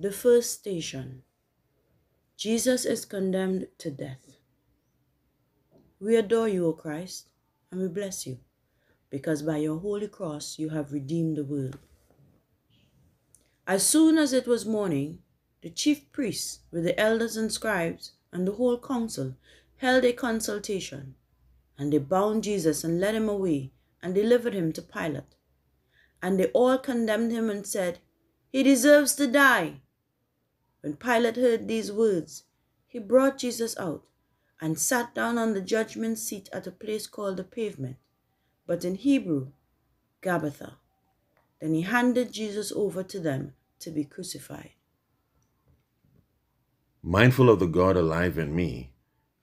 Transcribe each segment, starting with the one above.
The first station. Jesus is condemned to death. We adore you, O Christ, and we bless you, because by your holy cross you have redeemed the world. As soon as it was morning, the chief priests with the elders and scribes and the whole council held a consultation, and they bound Jesus and led him away and delivered him to Pilate. And they all condemned him and said, "He deserves to die." When Pilate heard these words, he brought Jesus out and sat down on the judgment seat at a place called the Pavement, but in Hebrew, Gabbatha. Then he handed Jesus over to them to be crucified. Mindful of the God alive in me,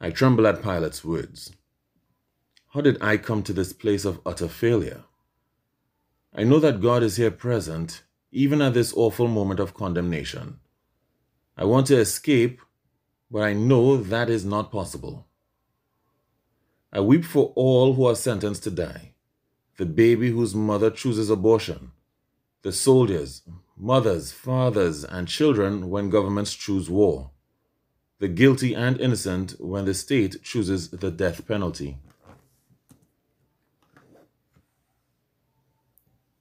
I tremble at Pilate's words. How did I come to this place of utter failure? I know that God is here present, even at this awful moment of condemnation. I want to escape, but I know that is not possible. I weep for all who are sentenced to die, the baby whose mother chooses abortion, the soldiers, mothers, fathers, and children when governments choose war, the guilty and innocent when the state chooses the death penalty.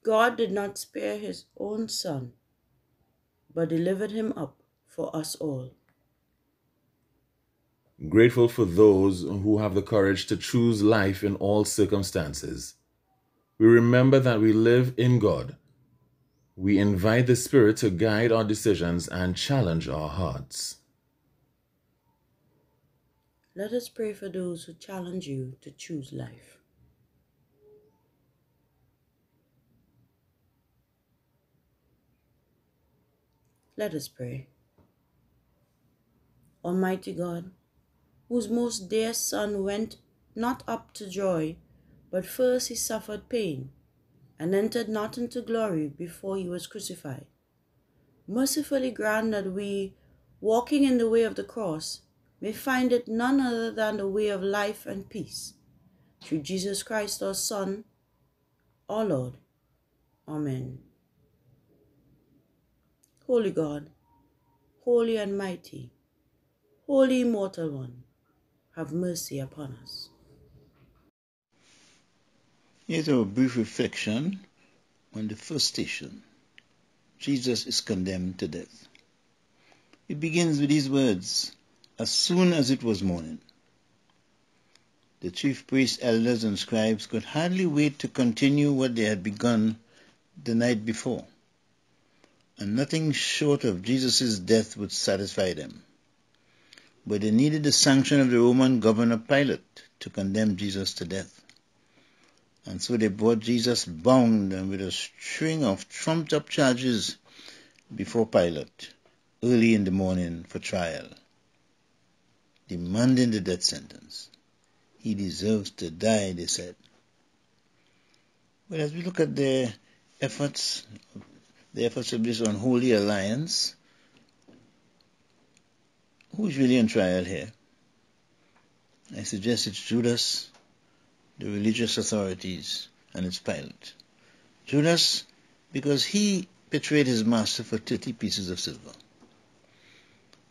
God did not spare his own son, but delivered him up for us all. Grateful for those who have the courage to choose life in all circumstances. We remember that we live in God. We invite the Spirit to guide our decisions and challenge our hearts. Let us pray for those who challenge you to choose life. Let us pray. Almighty God, whose most dear Son went not up to joy, but first he suffered pain, and entered not into glory before he was crucified, mercifully grant that we, walking in the way of the cross, may find it none other than the way of life and peace. Through Jesus Christ our Son, our Lord. Amen. Holy God, holy and mighty, Holy Immortal One, have mercy upon us. Here's our brief reflection on the first station. Jesus is condemned to death. It begins with these words, "As soon as it was morning." The chief priests, elders, and scribes could hardly wait to continue what they had begun the night before, and nothing short of Jesus' death would satisfy them. But they needed the sanction of the Roman governor Pilate to condemn Jesus to death. And so they brought Jesus bound and with a string of trumped-up charges before Pilate early in the morning for trial, demanding the death sentence. "He deserves to die," they said. But as we look at the efforts of this unholy alliance, who's really on trial here? I suggest it's Judas, the religious authorities, and it's Pilate. Judas, because he betrayed his master for 30 pieces of silver.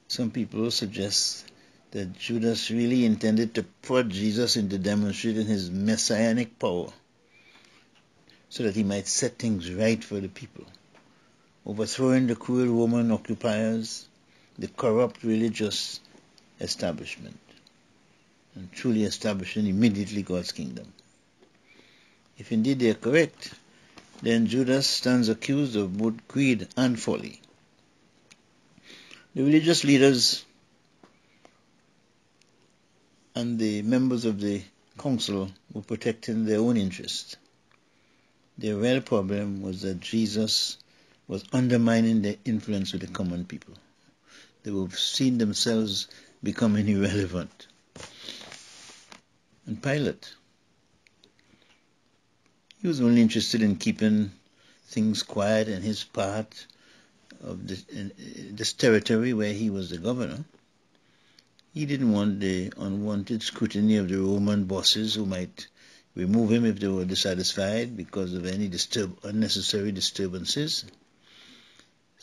Some people suggest that Judas really intended to prod Jesus into demonstrating his messianic power so that he might set things right for the people, overthrowing the cruel Roman occupiers, the corrupt religious establishment, and truly establishing immediately God's kingdom. If indeed they are correct, then Judas stands accused of both greed and folly. The religious leaders and the members of the council were protecting their own interest. Their real problem was that Jesus was undermining their influence with the common people. They would have seen themselves becoming irrelevant. And Pilate, he was only interested in keeping things quiet in his part of this territory where he was the governor. He didn't want the unwanted scrutiny of the Roman bosses who might remove him if they were dissatisfied because of any unnecessary disturbances.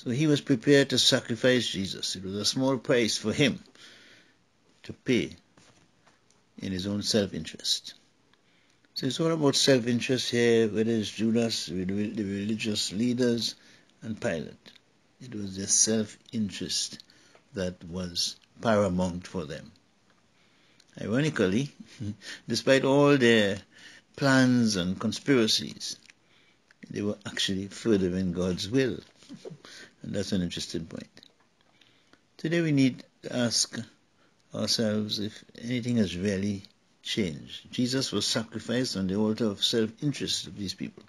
So he was prepared to sacrifice Jesus. It was a small price for him to pay in his own self-interest. So it's all about self-interest here, whether it's Judas, the religious leaders, and Pilate. It was their self-interest that was paramount for them. Ironically, despite all their plans and conspiracies, they were actually furthering God's will. And that's an interesting point. Today we need to ask ourselves if anything has really changed. Jesus was sacrificed on the altar of self-interest of these people.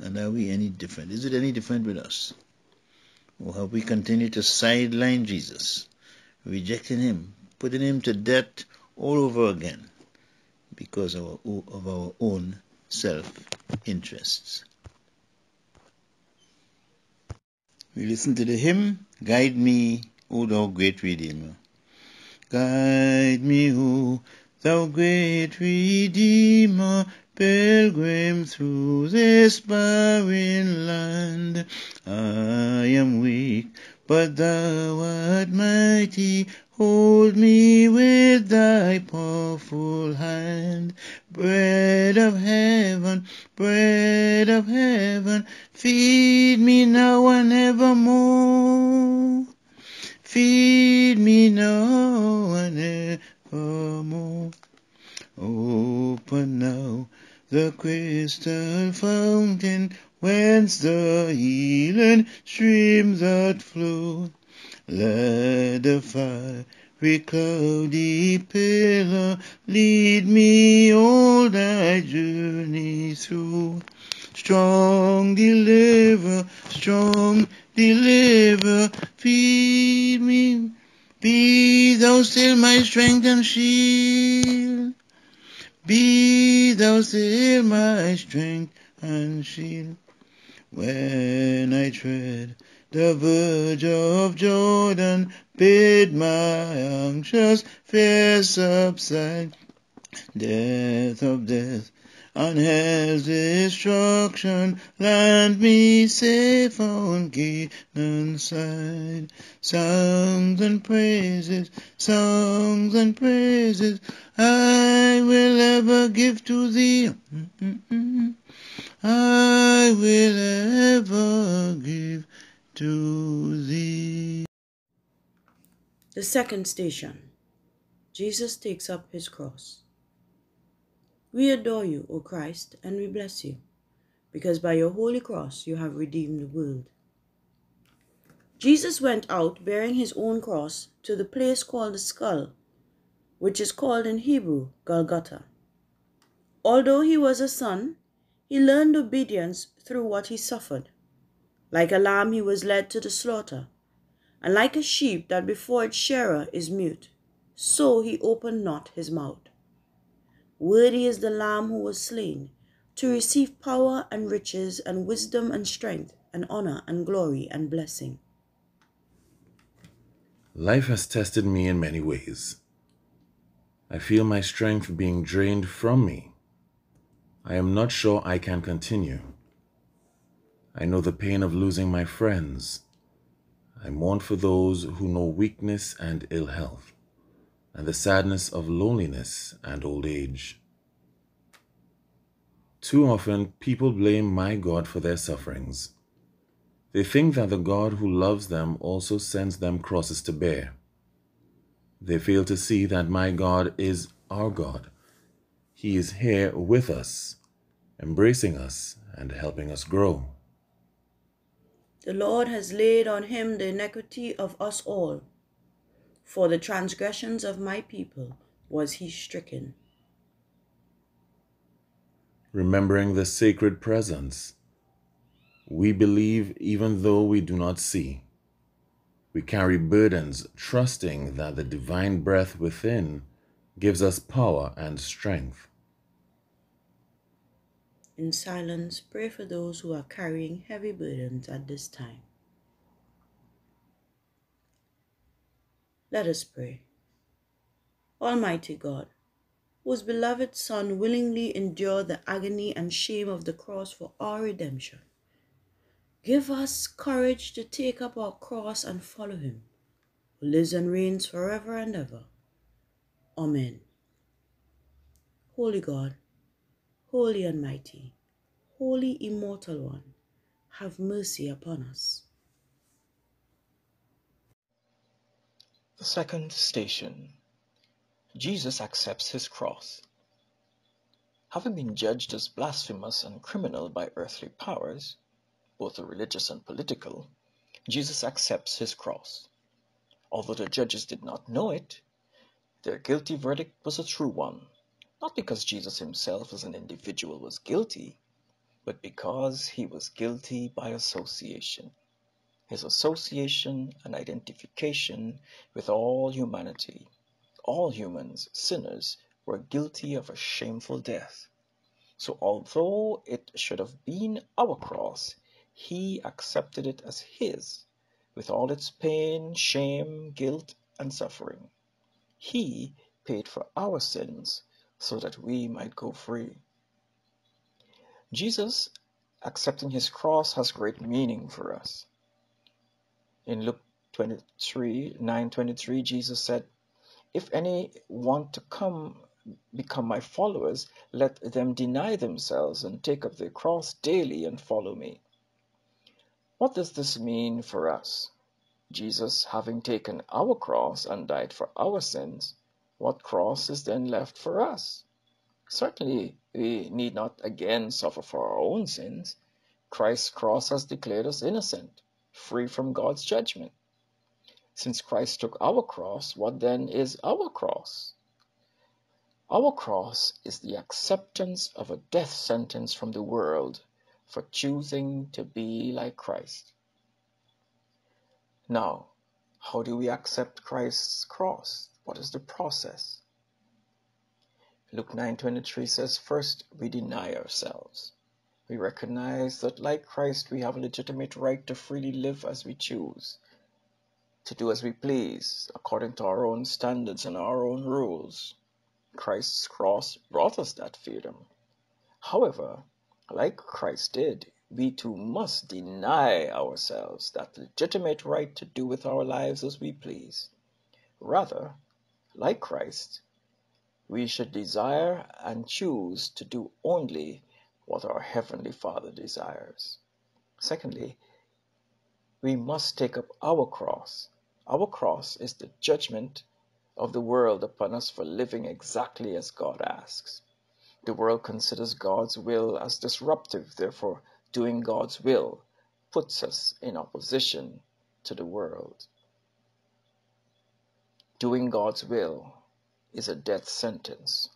And are we any different? Is it any different with us? Or have we continued to sideline Jesus, rejecting him, putting him to death all over again because of our own self-interests? We listen to the hymn, "Guide me, O thou great Redeemer." Guide me, O thou great Redeemer, pilgrim through this barren land. I am weak, but thou art mighty. Hold me with thy powerful hand. Bread of heaven, feed me now and evermore. Feed me now and evermore. Open now the crystal fountain, whence the healing streams that flow. Let the fiery cloudy pillar lead me all thy journey through. Strong deliver, feed me. Be thou still my strength and shield. Be thou still my strength and shield. When I tread the verge of Jordan, bid my anxious fear subside. Death of death and hell's destruction, land me safe on Canaan's side. Songs and praises, I will ever give to thee. I will ever give to thee. The second station, Jesus takes up his cross. We adore you, O Christ, and we bless you, because by your holy cross you have redeemed the world. Jesus went out bearing his own cross to the place called the Skull, which is called in Hebrew Golgotha. Although he was a son, he learned obedience through what he suffered. Like a lamb he was led to the slaughter, and like a sheep that before its shearer is mute, so he opened not his mouth. Worthy is the Lamb who was slain, to receive power and riches and wisdom and strength and honor and glory and blessing. Life has tested me in many ways. I feel my strength being drained from me. I am not sure I can continue. I know the pain of losing my friends. I mourn for those who know weakness and ill health, and the sadness of loneliness and old age. Too often, people blame my God for their sufferings. They think that the God who loves them also sends them crosses to bear. They fail to see that my God is our God. He is here with us, embracing us and helping us grow. The Lord has laid on him the iniquity of us all. For the transgressions of my people was he stricken. Remembering the sacred presence, we believe even though we do not see. We carry burdens, trusting that the divine breath within gives us power and strength. In silence, pray for those who are carrying heavy burdens at this time. Let us pray. Almighty God, whose beloved Son willingly endured the agony and shame of the cross for our redemption, Give us courage to take up our cross and follow him, who lives and reigns forever and ever. Amen. Holy God, holy and mighty, holy immortal one, have mercy upon us. The second station. Jesus accepts his cross. Having been judged as blasphemous and criminal by earthly powers, both the religious and political, Jesus accepts his cross. Although the judges did not know it, their guilty verdict was a true one, not because Jesus himself as an individual was guilty, but because he was guilty by association. His association and identification with all humanity. All humans, sinners, were guilty of a shameful death. So although it should have been our cross, he accepted it as his, with all its pain, shame, guilt, and suffering. He paid for our sins so that we might go free. Jesus accepting his cross has great meaning for us. In Luke 9:23, Jesus said, "If any want to become my followers, let them deny themselves and take up their cross daily and follow me." What does this mean for us? Jesus, having taken our cross and died for our sins, what cross is then left for us? Certainly, we need not again suffer for our own sins. Christ's cross has declared us innocent, free from God's judgment. Since Christ took our cross, what then is our cross? Our cross is the acceptance of a death sentence from the world for choosing to be like Christ. Now, how do we accept Christ's cross? What is the process? Luke 9:23 says, first, we deny ourselves. We recognize that like Christ, we have a legitimate right to freely live as we choose, to do as we please, according to our own standards and our own rules. Christ's cross brought us that freedom. However, like Christ did, we too must deny ourselves that legitimate right to do with our lives as we please. Rather, like Christ, we should desire and choose to do only what our Heavenly Father desires. Secondly, we must take up our cross. Our cross is the judgment of the world upon us for living exactly as God asks. The world considers God's will as disruptive, therefore doing God's will puts us in opposition to the world. Doing God's will is a death sentence.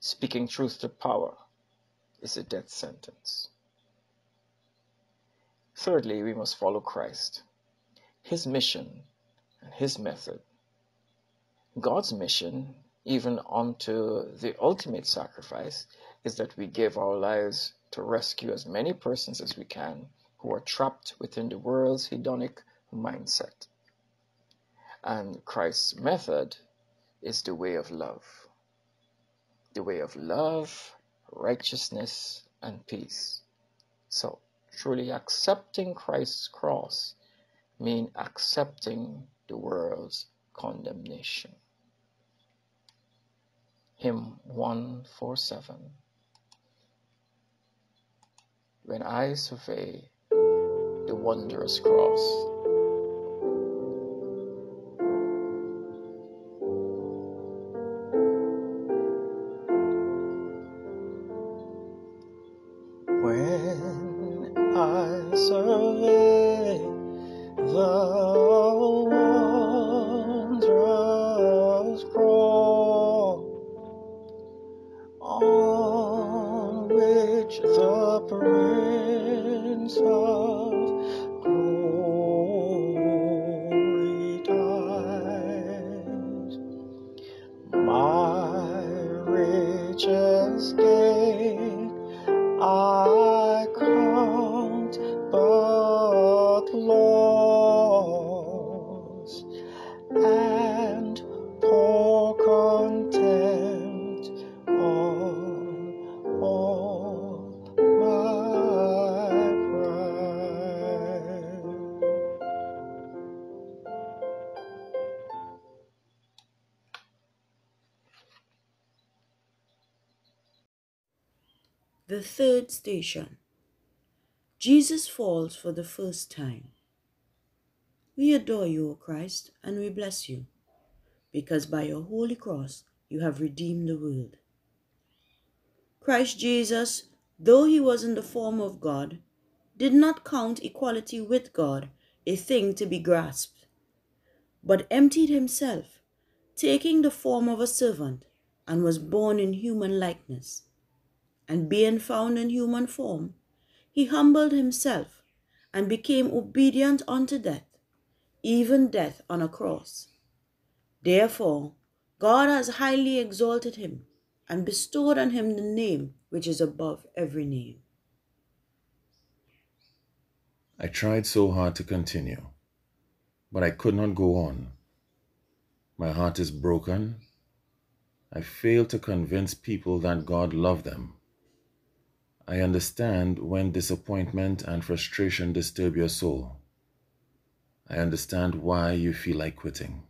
Speaking truth to power is a death sentence. Thirdly, we must follow Christ, his mission and his method. God's mission, even unto the ultimate sacrifice, is that we give our lives to rescue as many persons as we can who are trapped within the world's hedonic mindset. And Christ's method is the way of love. The way of love, righteousness, and peace. So, truly accepting Christ's cross means accepting the world's condemnation. Hymn 147. When I survey the wondrous cross, when I survey the wondrous cross, on which the Prince of Glory The third station. Jesus falls for the first time. We adore you, O Christ, and we bless you, because by your holy cross you have redeemed the world. Christ Jesus, though he was in the form of God, did not count equality with God a thing to be grasped, but emptied himself, taking the form of a servant, and was born in human likeness. And being found in human form, he humbled himself and became obedient unto death, even death on a cross. Therefore, God has highly exalted him and bestowed on him the name which is above every name. I tried so hard to continue, but I could not go on. My heart is broken. I fail to convince people that God loved them. I understand when disappointment and frustration disturb your soul. I understand why you feel like quitting.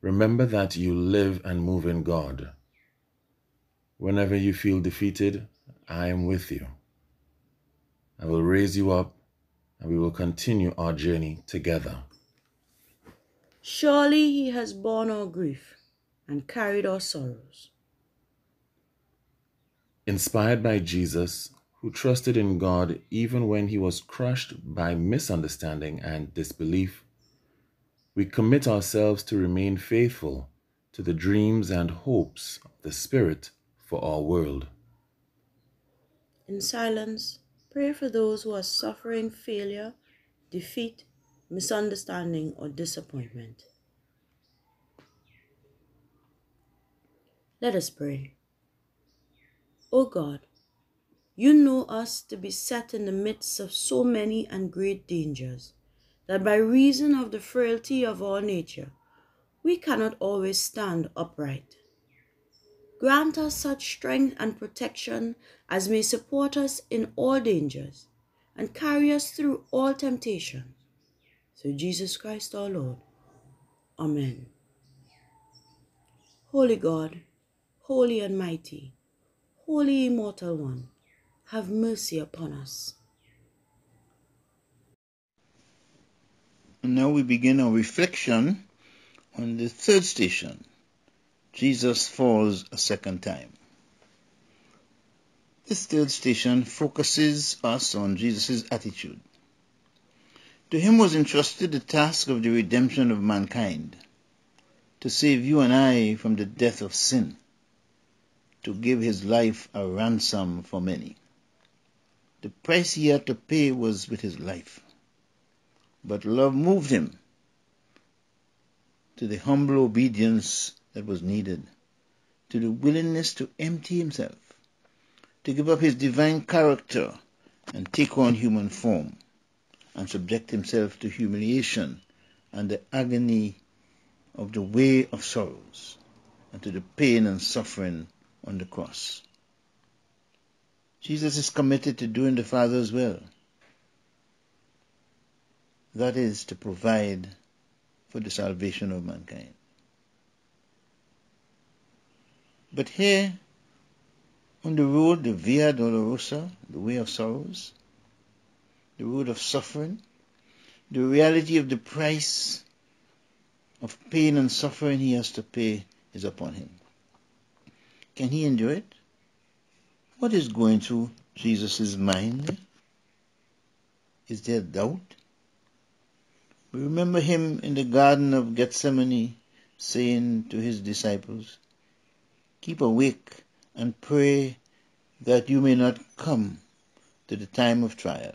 Remember that you live and move in God. Whenever you feel defeated, I am with you. I will raise you up, and we will continue our journey together. Surely he has borne our grief and carried our sorrows. Inspired by Jesus, who trusted in God even when he was crushed by misunderstanding and disbelief, we commit ourselves to remain faithful to the dreams and hopes of the Spirit for our world. In silence, pray for those who are suffering failure, defeat, misunderstanding, or disappointment. Let us pray. O God, you know us to be set in the midst of so many and great dangers, that by reason of the frailty of our nature, we cannot always stand upright. Grant us such strength and protection as may support us in all dangers, and carry us through all temptation. Through Jesus Christ our Lord. Amen. Holy God, holy and mighty, Holy Immortal One, have mercy upon us. And now we begin our reflection on the third station. Jesus falls a second time. This third station focuses us on Jesus' attitude. To him was entrusted the task of the redemption of mankind, to save you and I from the death of sin, to give his life a ransom for many. The price he had to pay was with his life. But love moved him to the humble obedience that was needed, to the willingness to empty himself, to give up his divine character and take on human form, and subject himself to humiliation and the agony of the way of sorrows, and to the pain and suffering on the cross. Jesus is committed to doing the Father's will. That is, to provide for the salvation of mankind. But here, on the road, the Via Dolorosa, the way of sorrows, the road of suffering, the reality of the price of pain and suffering he has to pay is upon him. Can he endure it? What is going through Jesus' mind? Is there doubt? We remember him in the Garden of Gethsemane saying to his disciples, "Keep awake and pray that you may not come to the time of trial.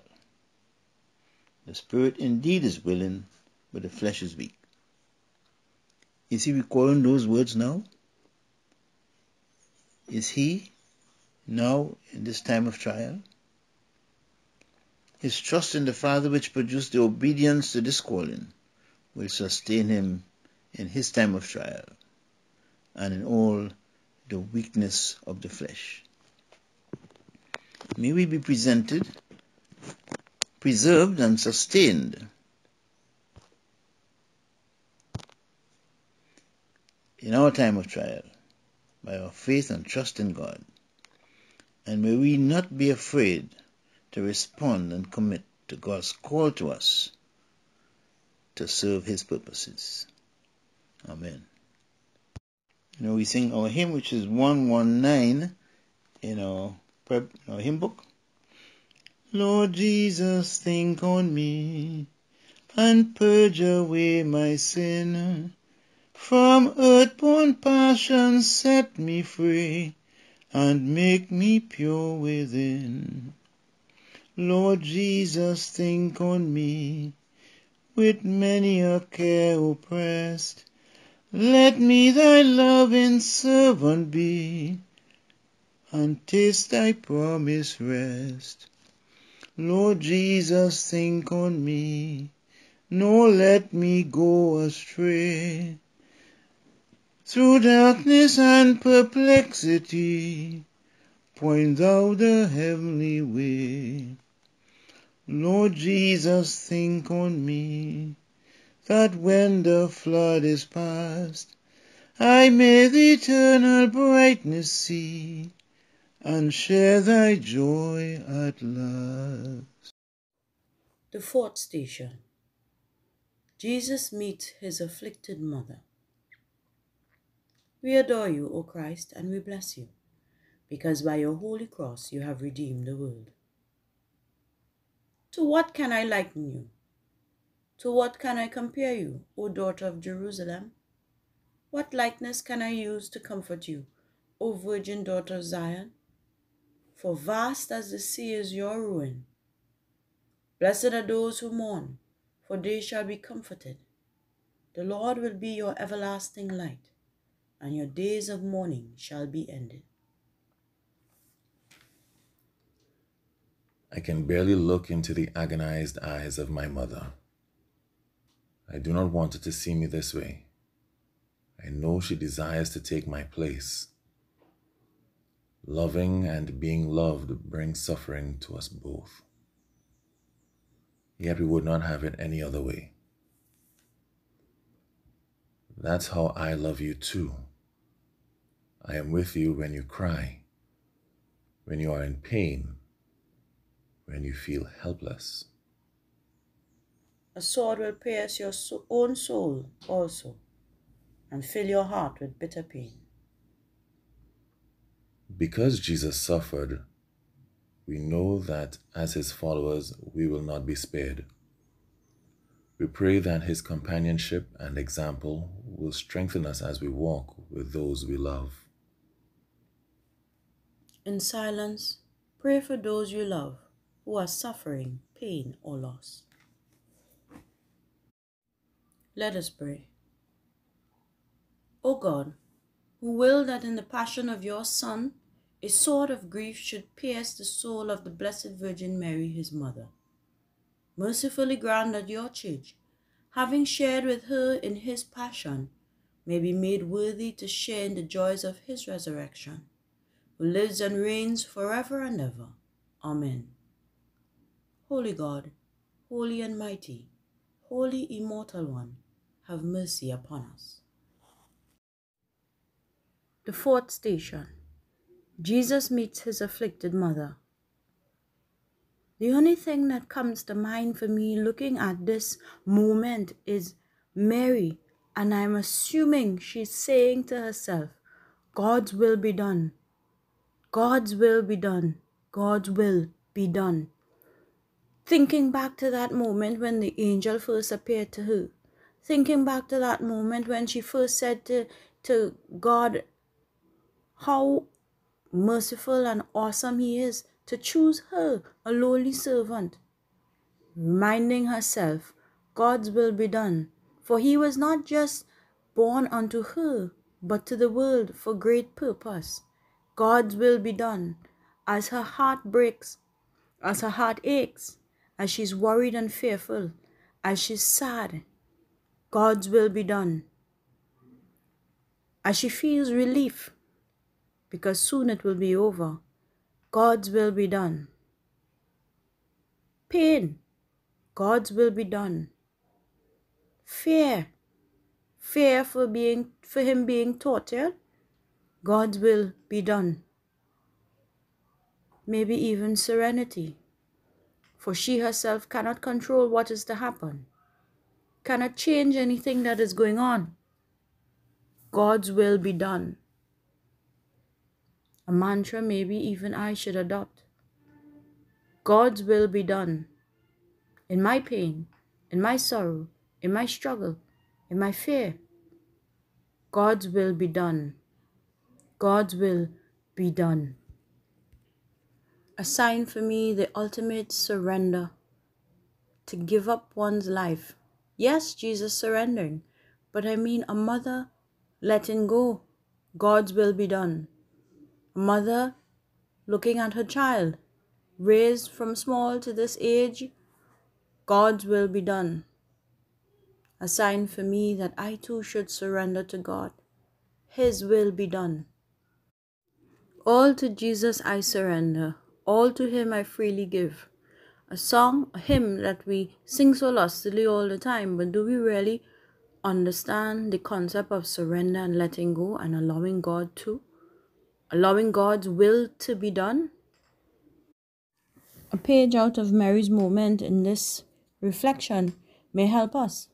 The spirit indeed is willing, but the flesh is weak." Is he recalling those words now? Is he now in this time of trial? His trust in the Father, which produced the obedience to this calling, will sustain him in his time of trial and in all the weakness of the flesh. May we be preserved and sustained in our time of trial by our faith and trust in God, and may we not be afraid to respond and commit to God's call to us to serve His purposes. Amen. You know, we sing our hymn, which is 119 in our hymn book. Lord Jesus, think on me and purge away my sin. From earthborn passion set me free and make me pure within. Lord Jesus, think on me, with many a care oppressed. Let me thy loving servant be, and taste thy promised rest. Lord Jesus, think on me, nor let me go astray. Through darkness and perplexity, point thou the heavenly way. Lord Jesus, think on me, that when the flood is past, I may the eternal brightness see, and share thy joy at last. The fourth station. Jesus meets his afflicted mother. We adore you, O Christ, and we bless you, because by your holy cross you have redeemed the world. To what can I liken you? To what can I compare you, O daughter of Jerusalem? What likeness can I use to comfort you, O virgin daughter of Zion? For vast as the sea is your ruin. Blessed are those who mourn, for they shall be comforted. The Lord will be your everlasting light, and your days of mourning shall be ended. I can barely look into the agonized eyes of my mother. I do not want her to see me this way. I know she desires to take my place. Loving and being loved brings suffering to us both. Yet we would not have it any other way. That's how I love you too. I am with you when you cry, when you are in pain, when you feel helpless. A sword will pierce your own soul also, and fill your heart with bitter pain. Because Jesus suffered, we know that as his followers we will not be spared. We pray that his companionship and example will strengthen us as we walk with those we love. In silence, pray for those you love who are suffering pain or loss. Let us pray. O God, who willed that in the passion of your Son, a sword of grief should pierce the soul of the Blessed Virgin Mary, his mother, mercifully grant that your church, having shared with her in his passion, may be made worthy to share in the joys of his resurrection, who lives and reigns forever and ever. Amen. Holy God, holy and mighty, holy immortal one, have mercy upon us. The fourth station. Jesus meets his afflicted mother. The only thing that comes to mind for me looking at this moment is Mary, and I'm assuming she's saying to herself, God's will be done. God's will be done. God's will be done. Thinking back to that moment when the angel first appeared to her. Thinking back to that moment when she first said to God how merciful and awesome he is, to choose her, a lowly servant, reminding herself, God's will be done, for he was not just born unto her, but to the world for great purpose. God's will be done, as her heart breaks, as her heart aches, as she's worried and fearful, as she's sad, God's will be done, as she feels relief, because soon it will be over. God's will be done. Pain, God's will be done. Fear, fear for him being tortured, God's will be done. maybe even serenity, for she herself cannot control what is to happen, cannot change anything that is going on. God's will be done. A mantra maybe even I should adopt. God's will be done. In my pain, in my sorrow, in my struggle, in my fear, God's will be done. God's will be done. A sign for me, the ultimate surrender, to give up one's life. Yes, Jesus surrendering, but I mean a mother letting go. God's will be done. A mother looking at her child, raised from small to this age, God's will be done. A sign for me that I too should surrender to God. His will be done. All to Jesus I surrender. All to him I freely give. A song, a hymn that we sing so lustily all the time, but do we really understand the concept of surrender and letting go and allowing God to? Allowing God's will to be done? A page out of Mary's moment in this reflection may help us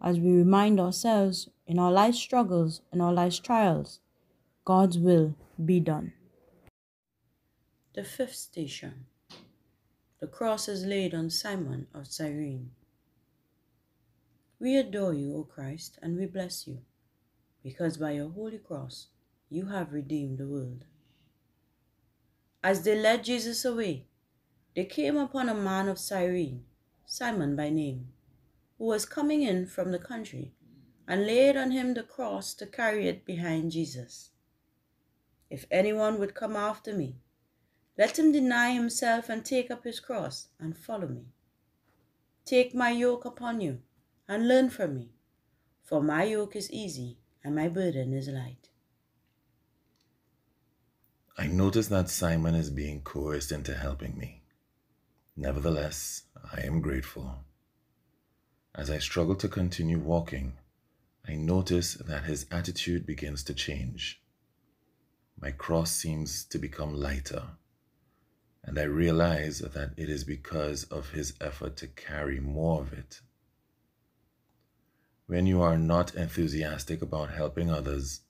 as we remind ourselves in our life struggles, in our life's trials, God's will be done. The fifth station. The cross is laid on Simon of Cyrene. We adore you, O Christ, and we bless you, because by your holy cross you have redeemed the world. As they led Jesus away, they came upon a man of Cyrene, Simon by name, who was coming in from the country, and laid on him the cross to carry it behind Jesus. If anyone would come after me, let him deny himself and take up his cross and follow me. Take my yoke upon you and learn from me, for my yoke is easy and my burden is light. I notice that Simon is being coerced into helping me. Nevertheless, I am grateful. As I struggle to continue walking, I notice that his attitude begins to change. My cross seems to become lighter, and I realize that it is because of his effort to carry more of it. When you are not enthusiastic about helping others,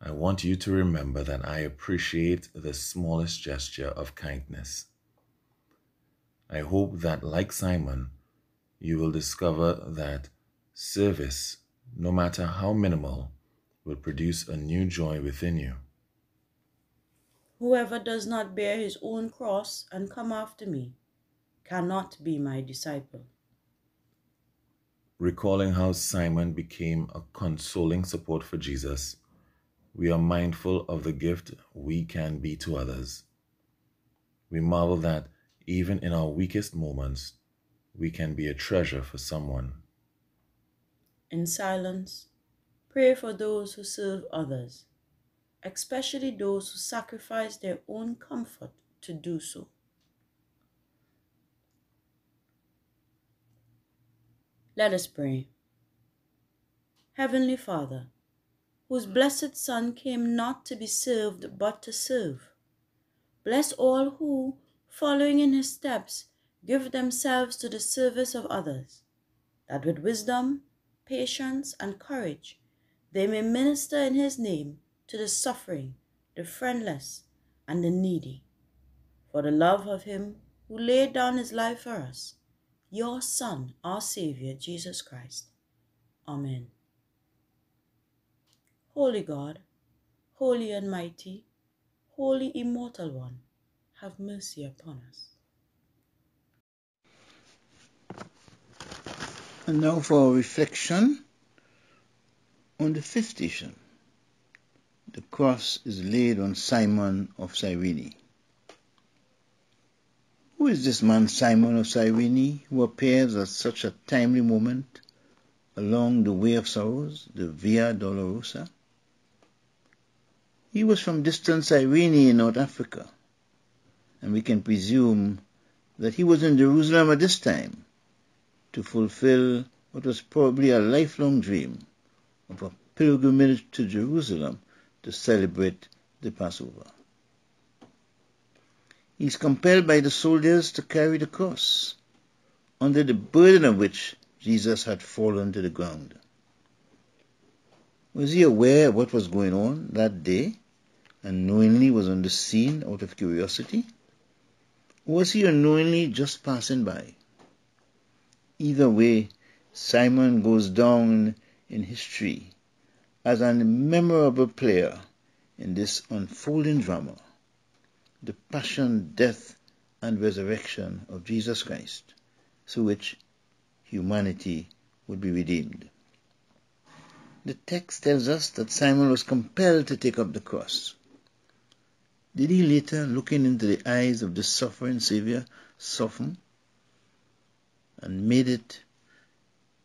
I want you to remember that I appreciate the smallest gesture of kindness. I hope that, like Simon, you will discover that service, no matter how minimal, will produce a new joy within you. Whoever does not bear his own cross and come after me cannot be my disciple. Recalling how Simon became a consoling support for Jesus, we are mindful of the gift we can be to others. We marvel that even in our weakest moments, we can be a treasure for someone. In silence, pray for those who serve others, especially those who sacrifice their own comfort to do so. Let us pray. Heavenly Father, whose blessed Son came not to be served but to serve, bless all who, following in his steps, give themselves to the service of others, that with wisdom, patience, and courage, they may minister in his name to the suffering, the friendless, and the needy, for the love of him who laid down his life for us, your Son, our Savior, Jesus Christ. Amen. Holy God, holy and mighty, holy immortal one, have mercy upon us. And now for a reflection on the fifth station. The cross is laid on Simon of Cyrene. Who is this man Simon of Cyrene, who appears at such a timely moment along the Way of Sorrows, the Via Dolorosa? He was from distant Cyrene in North Africa, and we can presume that he was in Jerusalem at this time to fulfill what was probably a lifelong dream of a pilgrimage to Jerusalem to celebrate the Passover. He is compelled by the soldiers to carry the cross, under the burden of which Jesus had fallen to the ground. Was he aware of what was going on that day, and knowingly was on the scene out of curiosity? Or was he unknowingly just passing by? Either way, Simon goes down in history as a memorable player in this unfolding drama, the passion, death, and resurrection of Jesus Christ, through which humanity would be redeemed. The text tells us that Simon was compelled to take up the cross. Did he later, looking into the eyes of the suffering Savior, soften and made it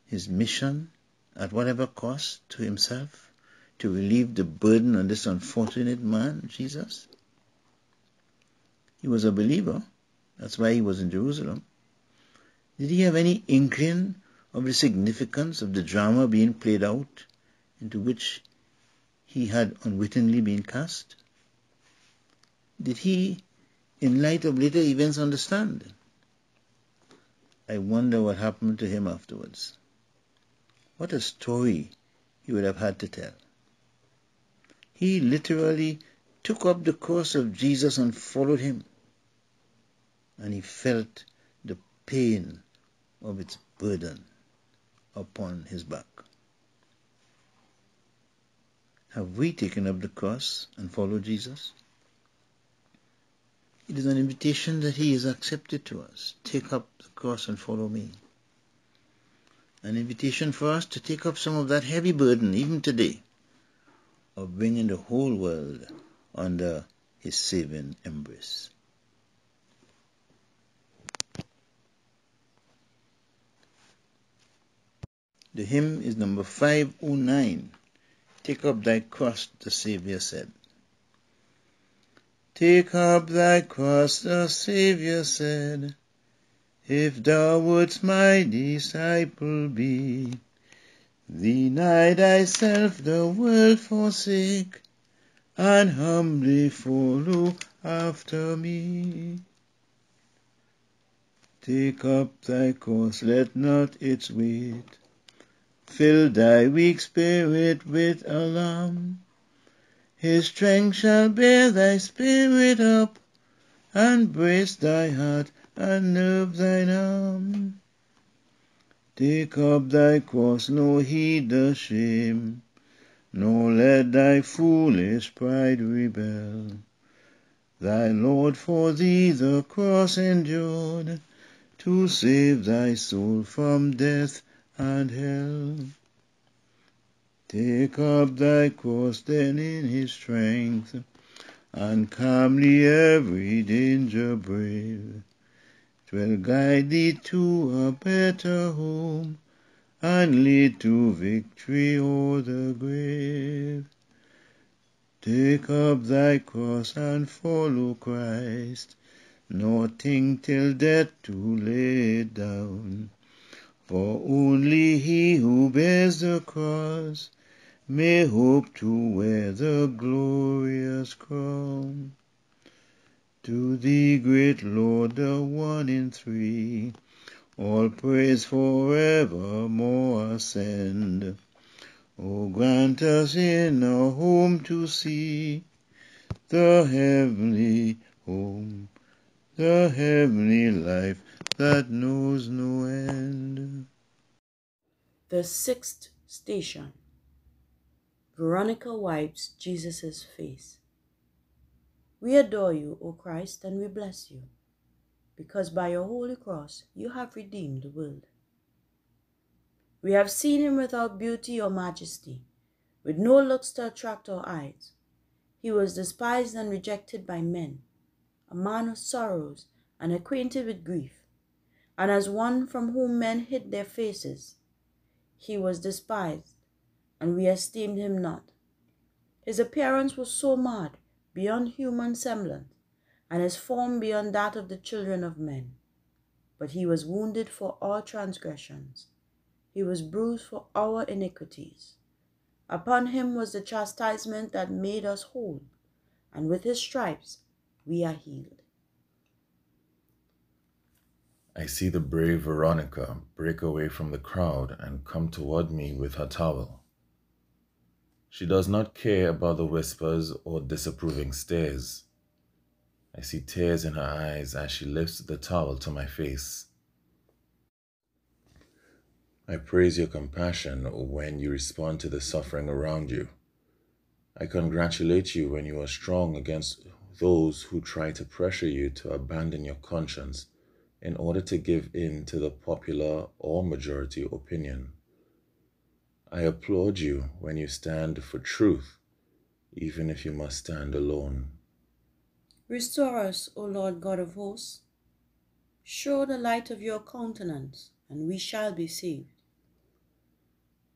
his mission, at whatever cost to himself, to relieve the burden on this unfortunate man, Jesus? He was a believer. That's why he was in Jerusalem. Did he have any inkling of the significance of the drama being played out into which he had unwittingly been cast? Did he, in light of later events, understand? I wonder what happened to him afterwards. What a story he would have had to tell. He literally took up the cross of Jesus and followed him, and he felt the pain of its burden upon his back. Have we taken up the cross and followed Jesus? It is an invitation that he has accepted to us. Take up the cross and follow me. An invitation for us to take up some of that heavy burden, even today, of bringing the whole world under his saving embrace. The hymn is number 509. Take up thy cross, the Savior said. Take up thy cross, the Savior said, if thou wouldst my disciple be. Deny thyself, the world forsake, and humbly follow after me. Take up thy cross, let not its weight fill thy weak spirit with alarm. His strength shall bear thy spirit up, and brace thy heart, and nerve thine arm. Take up thy cross, no heed the shame, nor let thy foolish pride rebel. Thy Lord for thee the cross endured, to save thy soul from death and hell. Take up thy cross then in his strength, and calmly every danger brave. 'Twill guide thee to a better home, and lead to victory o'er the grave. Take up thy cross and follow Christ, nor think till death to lay it down. For only he who bears the cross may hope to wear the glorious crown. To thee, great Lord, the one in three, all praise forevermore ascend. O grant us in our home to see the heavenly life that knows no end. The sixth station. Veronica wipes Jesus' face. We adore you, O Christ, and we bless you, because by your holy cross you have redeemed the world. We have seen him without beauty or majesty, with no looks to attract our eyes. He was despised and rejected by men, a man of sorrows and acquainted with grief, and as one from whom men hid their faces. He was despised, and we esteemed him not. His appearance was so marred, beyond human semblance, and his form beyond that of the children of men. But he was wounded for our transgressions. He was bruised for our iniquities. Upon him was the chastisement that made us whole, and with his stripes we are healed. I see the brave Veronica break away from the crowd and come toward me with her towel. She does not care about the whispers or disapproving stares. I see tears in her eyes as she lifts the towel to my face. I praise your compassion when you respond to the suffering around you. I congratulate you when you are strong against those who try to pressure you to abandon your conscience in order to give in to the popular or majority opinion. I applaud you when you stand for truth, even if you must stand alone. Restore us, O Lord God of hosts. Show the light of your countenance, and we shall be saved.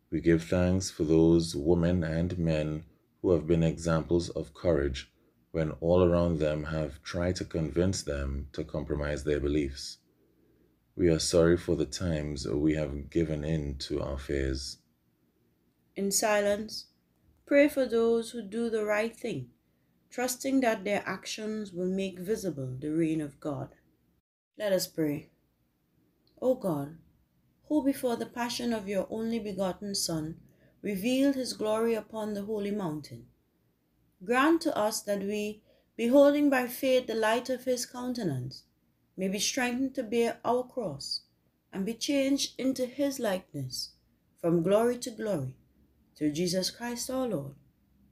We give thanks for those women and men who have been examples of courage when all around them have tried to convince them to compromise their beliefs. We are sorry for the times we have given in to our fears. In silence, pray for those who do the right thing, trusting that their actions will make visible the reign of God. Let us pray. O God, who before the passion of your only begotten Son revealed his glory upon the holy mountain, grant to us that we, beholding by faith the light of his countenance, may be strengthened to bear our cross and be changed into his likeness, from glory to glory, through Jesus Christ our Lord.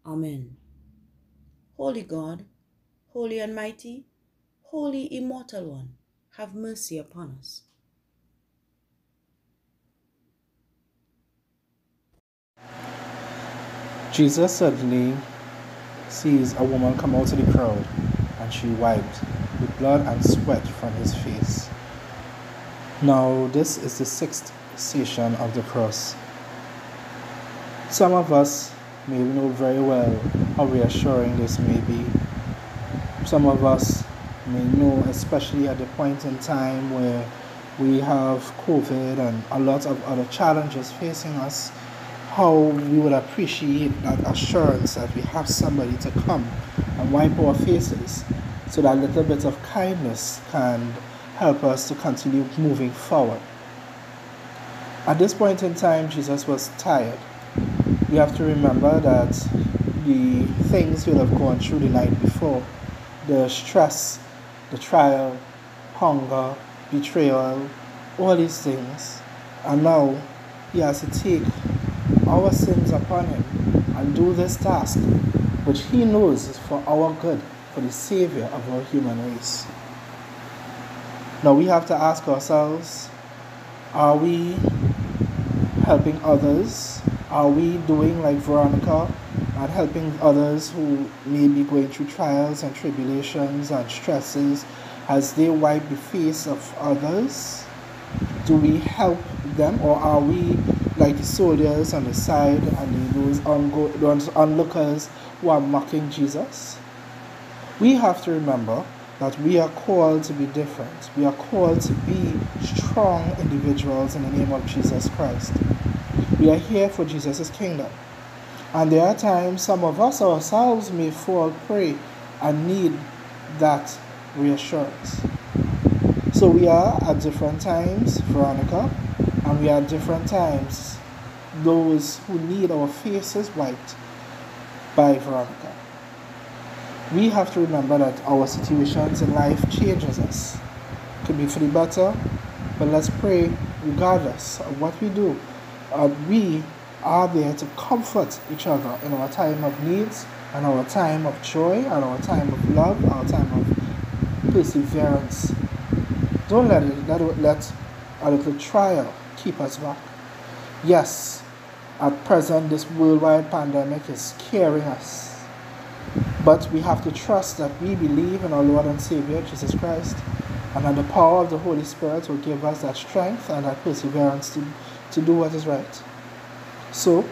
Amen. Holy God, holy and mighty, holy immortal one, have mercy upon us. Jesus suddenly sees a woman come out of the crowd, and she wiped with blood and sweat from his face. Now this is the sixth station of the cross. Some of us may know very well how reassuring this may be. Some of us may know, especially at the point in time where we have COVID and a lot of other challenges facing us, how we would appreciate that assurance that we have somebody to come and wipe our faces, so that little bit of kindness can help us to continue moving forward. At this point in time, Jesus was tired. We have to remember that the things he would have gone through the night before, the stress, the trial, hunger, betrayal, all these things, and now he has to take our sins upon him and do this task, which he knows is for our good, for the savior of our human race. Now we have to ask ourselves, are we helping others? Are we doing like Veronica and helping others who may be going through trials and tribulations and stresses as they wipe the face of others? Do we help them, or are we like the soldiers on the side and those onlookers who are mocking Jesus? We have to remember that we are called to be different. We are called to be strong individuals in the name of Jesus Christ. We are here for Jesus' kingdom. And there are times some of us ourselves may fall prey and need that reassurance. So we are at different times, Veronica, and we are at different times those who need our faces wiped by Veronica. We have to remember that our situations in life changes us. It could be for the better, but let's pray regardless of what we do. We are there to comfort each other in our time of needs, and our time of joy, and our time of love, our time of perseverance. Don't let a little trial keep us back. Yes, at present this worldwide pandemic is scaring us. But we have to trust that we believe in our Lord and Savior, Jesus Christ, and that the power of the Holy Spirit will give us that strength and that perseverance to do what is right. So,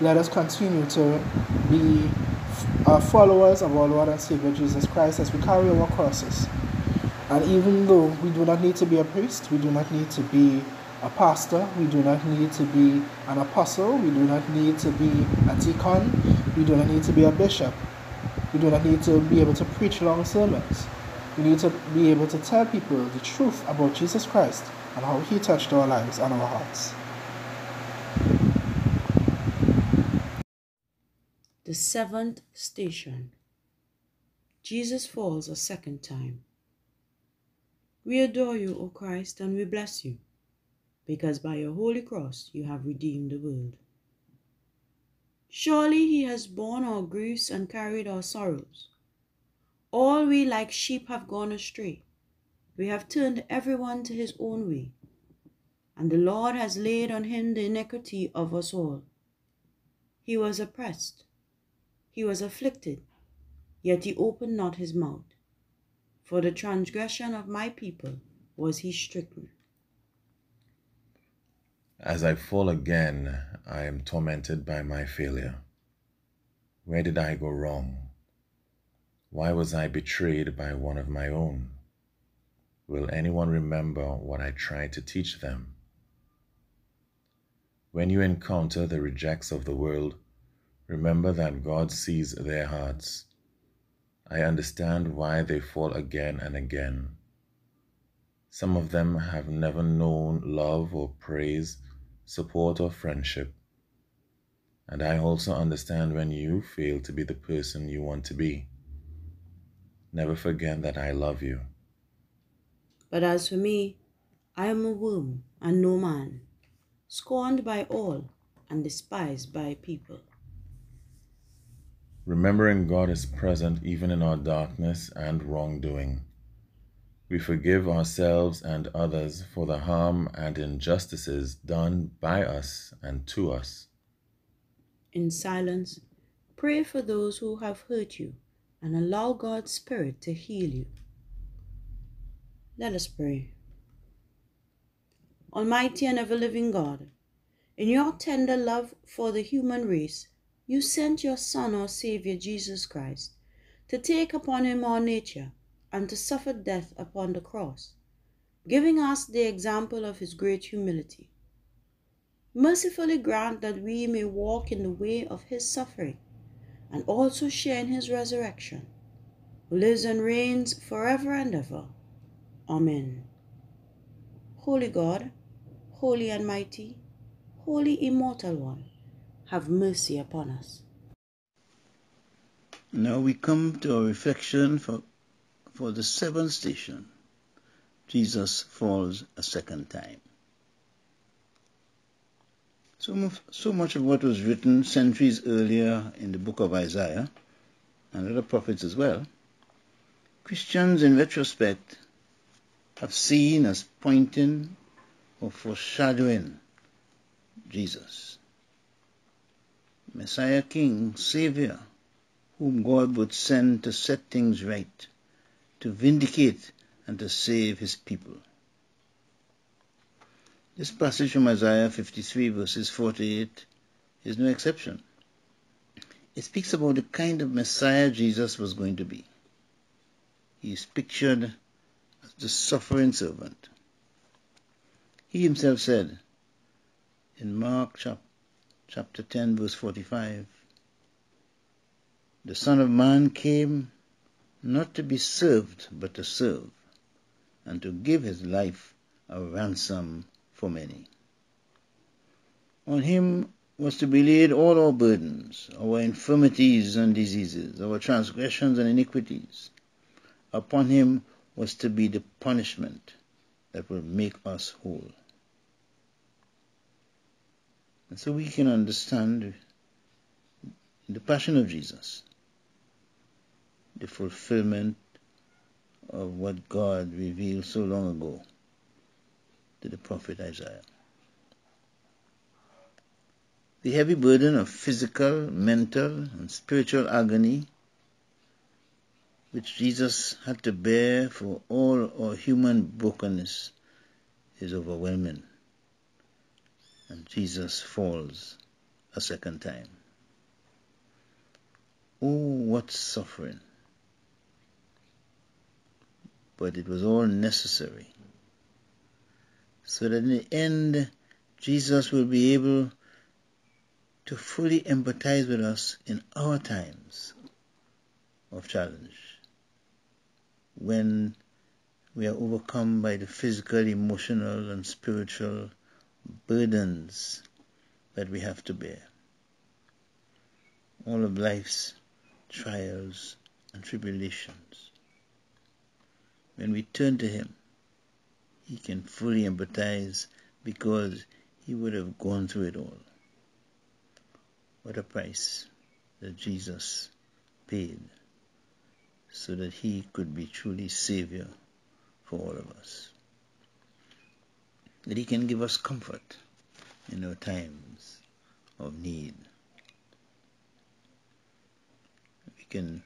let us continue to be followers of our Lord and Savior, Jesus Christ, as we carry our crosses. And even though we do not need to be a priest, we do not need to be a pastor, we do not need to be an apostle, we do not need to be a deacon, we do not need to be a bishop, we do not need to be able to preach long sermons. We need to be able to tell people the truth about Jesus Christ and how he touched our lives and our hearts. The seventh station. Jesus falls a second time. We adore you, O Christ, and we bless you, because by your holy cross you have redeemed the world. Surely he has borne our griefs and carried our sorrows. All we like sheep have gone astray. We have turned everyone to his own way, and the Lord has laid on him the iniquity of us all. He was oppressed, he was afflicted, yet he opened not his mouth. For the transgression of my people was he stricken. As I fall again, I am tormented by my failure. Where did I go wrong? Why was I betrayed by one of my own? Will anyone remember what I tried to teach them? When you encounter the rejects of the world, remember that God sees their hearts. I understand why they fall again and again. Some of them have never known love or praise, support or friendship. And I also understand when you fail to be the person you want to be. Never forget that I love you. But as for me, I am a worm and no man, scorned by all and despised by people. Remembering God is present even in our darkness and wrongdoing. We forgive ourselves and others for the harm and injustices done by us and to us. In silence, pray for those who have hurt you, and allow God's Spirit to heal you. Let us pray. Almighty and ever-living God, in your tender love for the human race, you sent your Son, our Savior, Jesus Christ, to take upon him our nature and to suffer death upon the cross, giving us the example of his great humility. Mercifully grant that we may walk in the way of his suffering, and also share in his resurrection, who lives and reigns forever and ever. Amen. Holy God, holy and mighty, holy immortal one, have mercy upon us. Now we come to our reflection for the seventh station. Jesus falls a second time. So much of what was written centuries earlier in the book of Isaiah and other prophets as well, Christians in retrospect have seen as pointing or foreshadowing Jesus, Messiah, King, Savior, whom God would send to set things right, to vindicate and to save his people. This passage from Isaiah 53 verses 48 is no exception. It speaks about the kind of Messiah Jesus was going to be. He is pictured as the suffering servant. He himself said in Mark chapter 10 verse 45, "The Son of Man came not to be served but to serve, and to give his life a ransom for many." On him was to be laid all our burdens, our infirmities and diseases, our transgressions and iniquities. Upon him was to be the punishment that will make us whole. And so we can understand the passion of Jesus, the fulfillment of what God revealed so long ago to the prophet Isaiah. The heavy burden of physical, mental, and spiritual agony which Jesus had to bear for all our human brokenness is overwhelming. And Jesus falls a second time. Oh, what suffering! But it was all necessary, so that in the end, Jesus will be able to fully empathize with us in our times of challenge. when we are overcome by the physical, emotional, and spiritual burdens that we have to bear. All of life's trials and tribulations. When we turn to Him, He can fully empathize because He would have gone through it all. What a price that Jesus paid so that He could be truly Savior for all of us. That He can give us comfort in our times of need. We can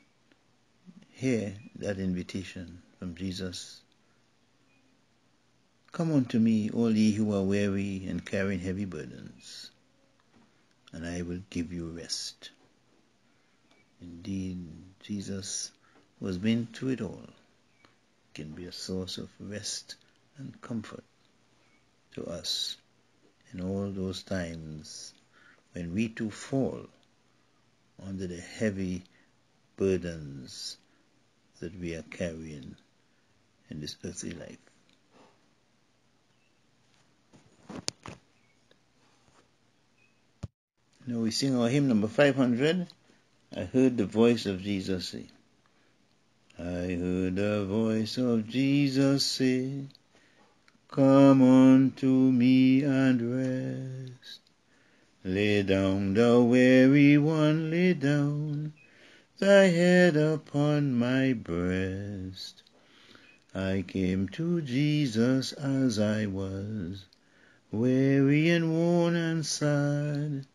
hear that invitation from Jesus. Come unto me, all ye who are weary and carrying heavy burdens, and I will give you rest. Indeed, Jesus was been through it all. It can be a source of rest and comfort to us in all those times when we too fall under the heavy burdens that we are carrying in this earthly life. Now we sing our hymn number 500, I heard the voice of Jesus say. I heard the voice of Jesus say, come unto me and rest. Lay down the weary one, lay down thy head upon my breast. I came to Jesus as I was, weary and worn and sad.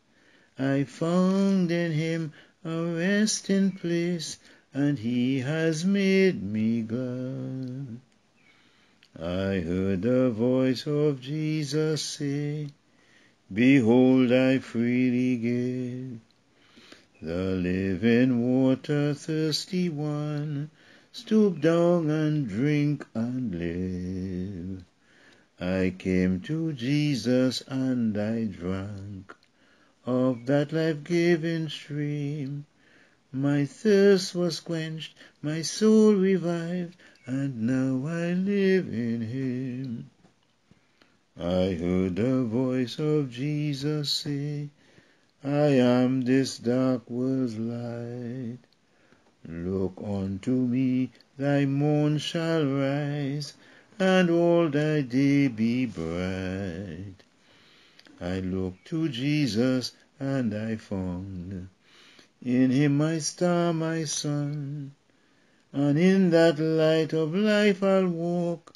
I found in Him a resting place, and He has made me glad. I heard the voice of Jesus say, behold, I freely give the living water, thirsty one, stoop down and drink and live. I came to Jesus and I drank of that life-giving stream. My thirst was quenched, my soul revived, and now I live in Him. I heard the voice of Jesus say, I am this dark world's light. Look unto me, thy morn shall rise, and all thy day be bright. I looked to Jesus and I found in Him my star, my sun, and in that light of life I'll walk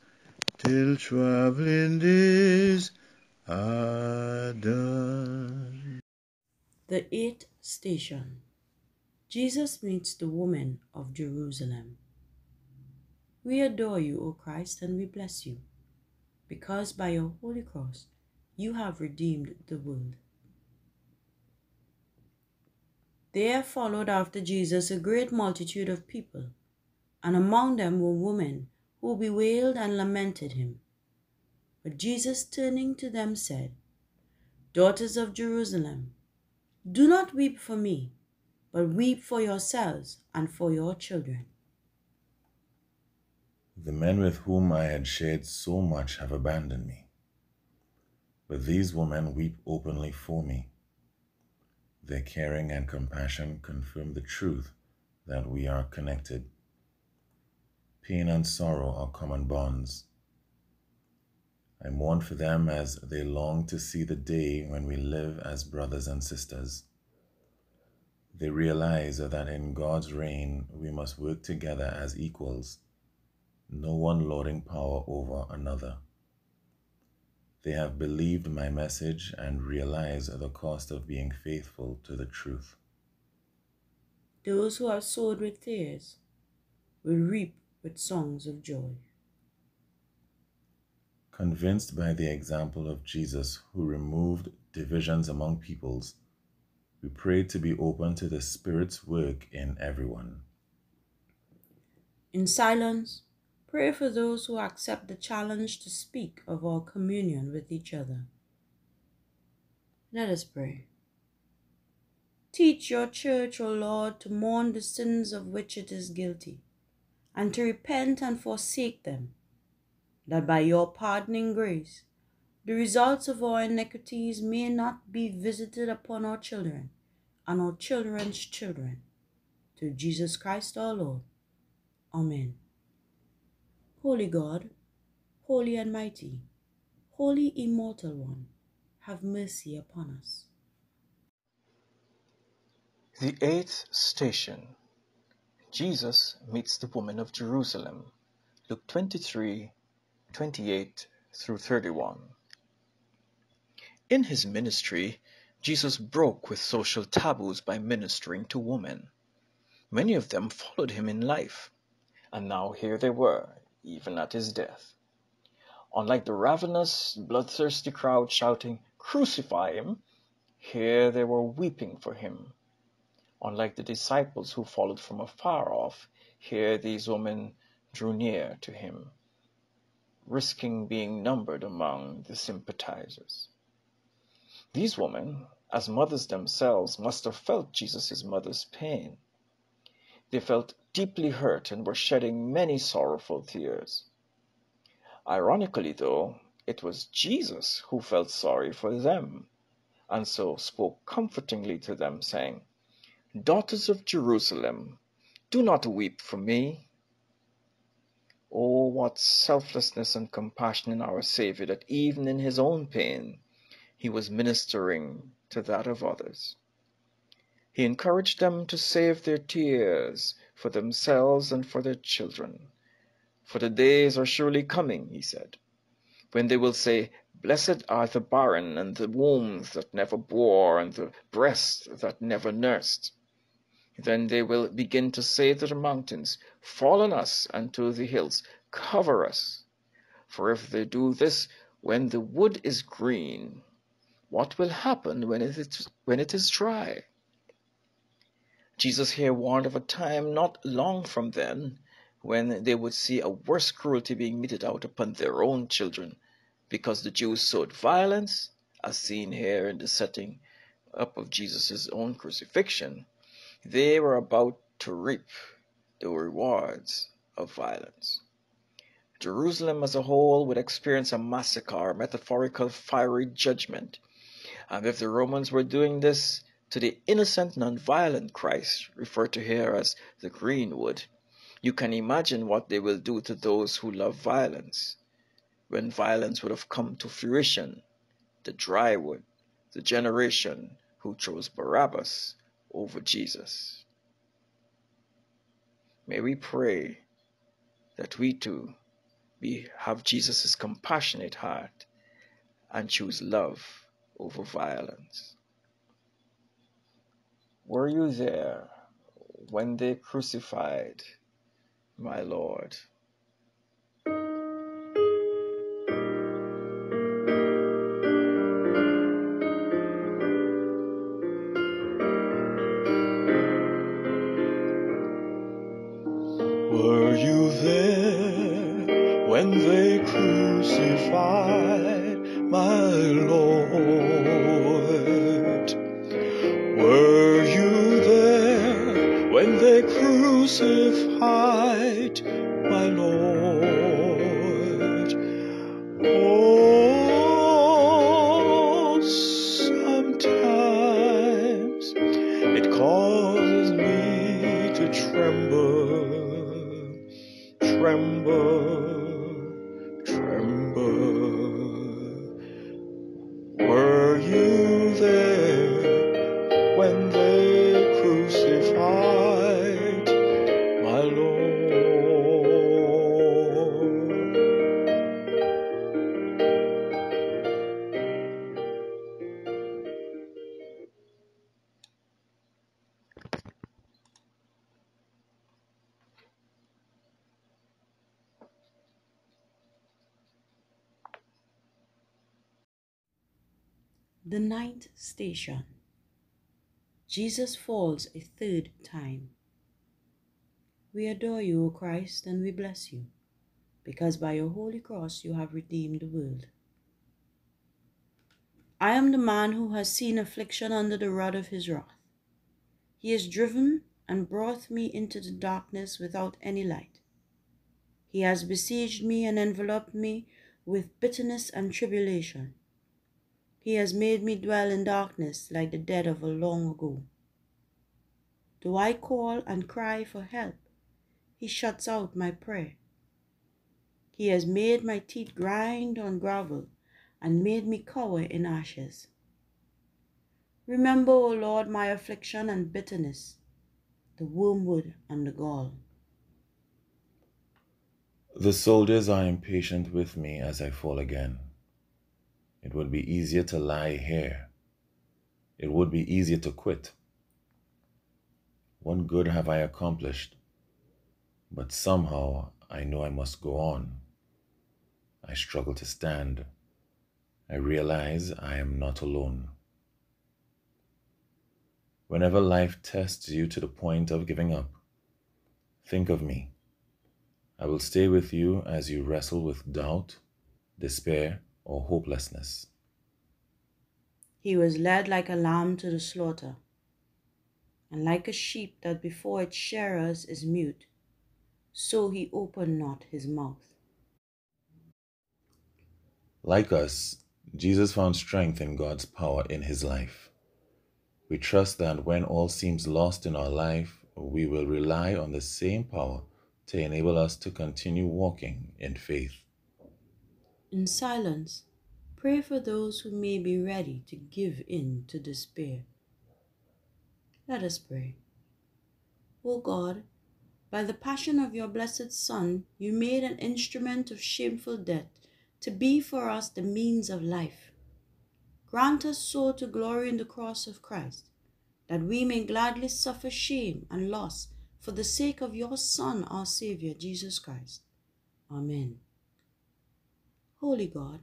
till traveling days are done. The eighth station. Jesus meets the woman of Jerusalem. We adore you, O Christ, and we bless you, because by your holy cross you have redeemed the world. There followed after Jesus a great multitude of people, and among them were women who bewailed and lamented Him. But Jesus, turning to them, said, Daughters of Jerusalem, do not weep for me, but weep for yourselves and for your children. The men with whom I had shared so much have abandoned me. But these women weep openly for me. Their caring and compassion confirm the truth that we are connected. Pain and sorrow are common bonds. I mourn for them as they long to see the day when we live as brothers and sisters. They realize that in God's reign we must work together as equals, no one lording power over another. They have believed my message and realize the cost of being faithful to the truth. Those who have sowed with tears will reap with songs of joy. Convinced by the example of Jesus, who removed divisions among peoples, we pray to be open to the Spirit's work in everyone. In silence, pray for those who accept the challenge to speak of our communion with each other. Let us pray. Teach your church, O Lord, to mourn the sins of which it is guilty, and to repent and forsake them, that by your pardoning grace, the results of our iniquities may not be visited upon our children and our children's children. Through Jesus Christ our Lord. Amen. Holy God, holy and mighty, holy immortal one, have mercy upon us. The eighth station. Jesus meets the woman of Jerusalem. Luke 23, 28 through 31. In his ministry, Jesus broke with social taboos by ministering to women. Many of them followed him in life, and now here they were, even at his death. Unlike the ravenous, bloodthirsty crowd shouting, "Crucify him," here they were weeping for him. Unlike the disciples who followed from afar off, here these women drew near to him, risking being numbered among the sympathizers. These women, as mothers themselves, must have felt Jesus' mother's pain. They felt deeply hurt and were shedding many sorrowful tears. Ironically, though, it was Jesus who felt sorry for them, and so spoke comfortingly to them, saying, "Daughters of Jerusalem, do not weep for me." Oh, what selflessness and compassion in our Savior, that even in his own pain, he was ministering to that of others. He encouraged them to save their tears for themselves and for their children. "For the days are surely coming," he said, "when they will say, 'Blessed are the barren and the wombs that never bore and the breasts that never nursed.' Then they will begin to say to the mountains, 'Fall on us,' and to the hills, 'Cover us.' For if they do this when the wood is green, what will happen when it is dry?" Jesus here warned of a time not long from then when they would see a worse cruelty being meted out upon their own children, because the Jews sowed violence, as seen here in the setting up of Jesus' own crucifixion. They were about to reap the rewards of violence. Jerusalem as a whole would experience a massacre, or metaphorical fiery judgment. And if the Romans were doing this to the innocent, non-violent Christ, referred to here as the greenwood, you can imagine what they will do to those who love violence, when violence would have come to fruition, the dry wood, the generation who chose Barabbas over Jesus. May we pray that we too have Jesus' compassionate heart and choose love over violence. Were you there when they crucified my Lord? Were you there when they crucified my Lord? Were you there when they crucified my Lord? Oh, sometimes it causes me to tremble. Were you there when they crucified my Lord? The ninth station. Jesus falls a third time. We adore you, O Christ, and we bless you, because by your holy cross you have redeemed the world. I am the man who has seen affliction under the rod of his wrath. He is driven and brought me into the darkness without any light, He has besieged me and enveloped me with bitterness and tribulation. He has made me dwell in darkness like the dead of a long ago. Though I call and cry for help, he shuts out my prayer. He has made my teeth grind on gravel and made me cower in ashes. Remember, O Lord, my affliction and bitterness, the wormwood and the gall. The soldiers are impatient with me as I fall again. It would be easier to lie here. It would be easier to quit. What good have I accomplished? But somehow I know I must go on. I struggle to stand. I realize I am not alone. Whenever life tests you to the point of giving up, think of me. I will stay with you as you wrestle with doubt, despair, or hopelessness. He was led like a lamb to the slaughter, and like a sheep that before its shearers is mute, so he opened not his mouth. Like us, Jesus found strength in God's power in his life. We trust that when all seems lost in our life, we will rely on the same power to enable us to continue walking in faith. In silence, pray for those who may be ready to give in to despair. Let us pray. O God, by the passion of your blessed Son, you made an instrument of shameful death to be for us the means of life. Grant us so to glory in the cross of Christ, that we may gladly suffer shame and loss for the sake of your Son, our Savior, Jesus Christ. Amen. Holy God,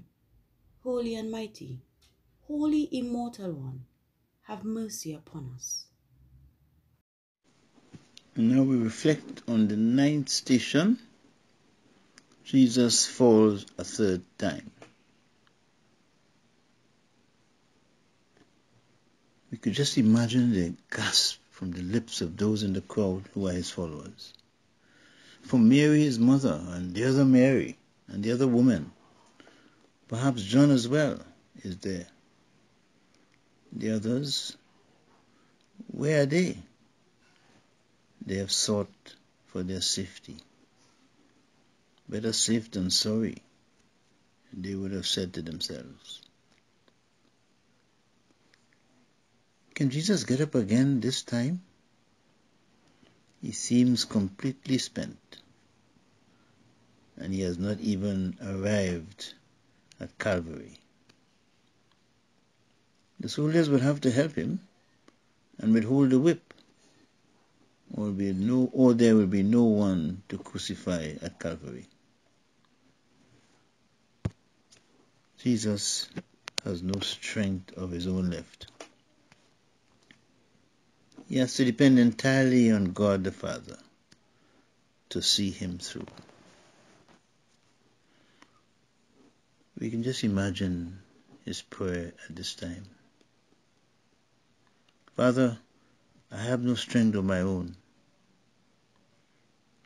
holy and mighty, holy immortal one, have mercy upon us. And now we reflect on the ninth station. Jesus falls a third time. We could just imagine the gasp from the lips of those in the crowd who are his followers. From Mary, his mother, and the other Mary, and the other woman, perhaps John as well is there. The others, where are they? They have sought for their safety. Better safe than sorry, they would have said to themselves. Can Jesus get up again this time? He seems completely spent, and he has not even arrived at Calvary. The soldiers would have to help him and withhold the whip, or there will be no one to crucify at Calvary. Jesus has no strength of his own left. He has to depend entirely on God the Father to see him through. We can just imagine his prayer at this time. Father, I have no strength of my own.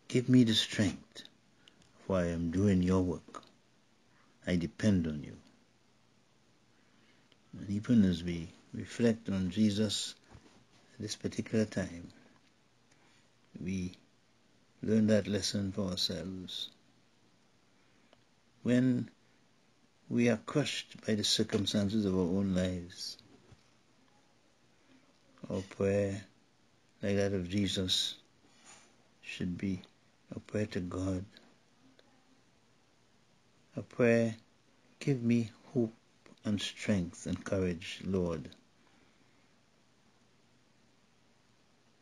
Give me the strength, for I am doing your work. I depend on you. And even as we reflect on Jesus at this particular time, we learn that lesson for ourselves. When we are crushed by the circumstances of our own lives, our prayer, like that of Jesus, should be a prayer to God. A prayer, give me hope and strength and courage, Lord.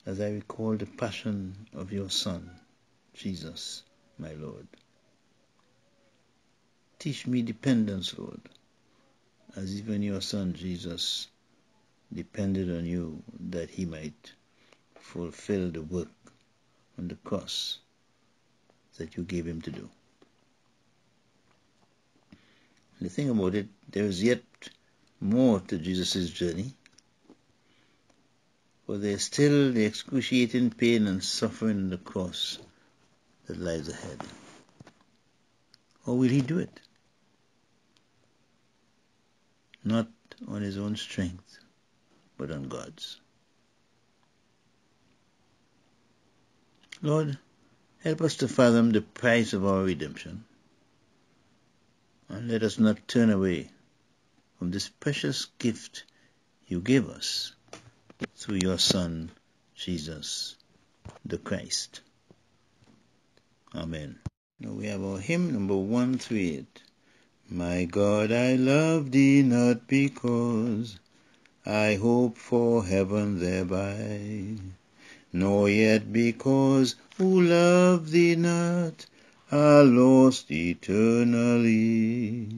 As I recall the passion of your Son, Jesus, my Lord. Teach me dependence, Lord, as even your Son, Jesus, depended on you that he might fulfill the work on the cross that you gave him to do. The thing about it, there is yet more to Jesus' journey. For there is still the excruciating pain and suffering on the cross that lies ahead. Or will he do it? Not on his own strength, but on God's. Lord, help us to fathom the price of our redemption, and let us not turn away from this precious gift you gave us through your Son, Jesus the Christ. Amen. Now we have our hymn number 138. My God, I love thee not because I hope for heaven thereby, nor yet because who love thee not are lost eternally.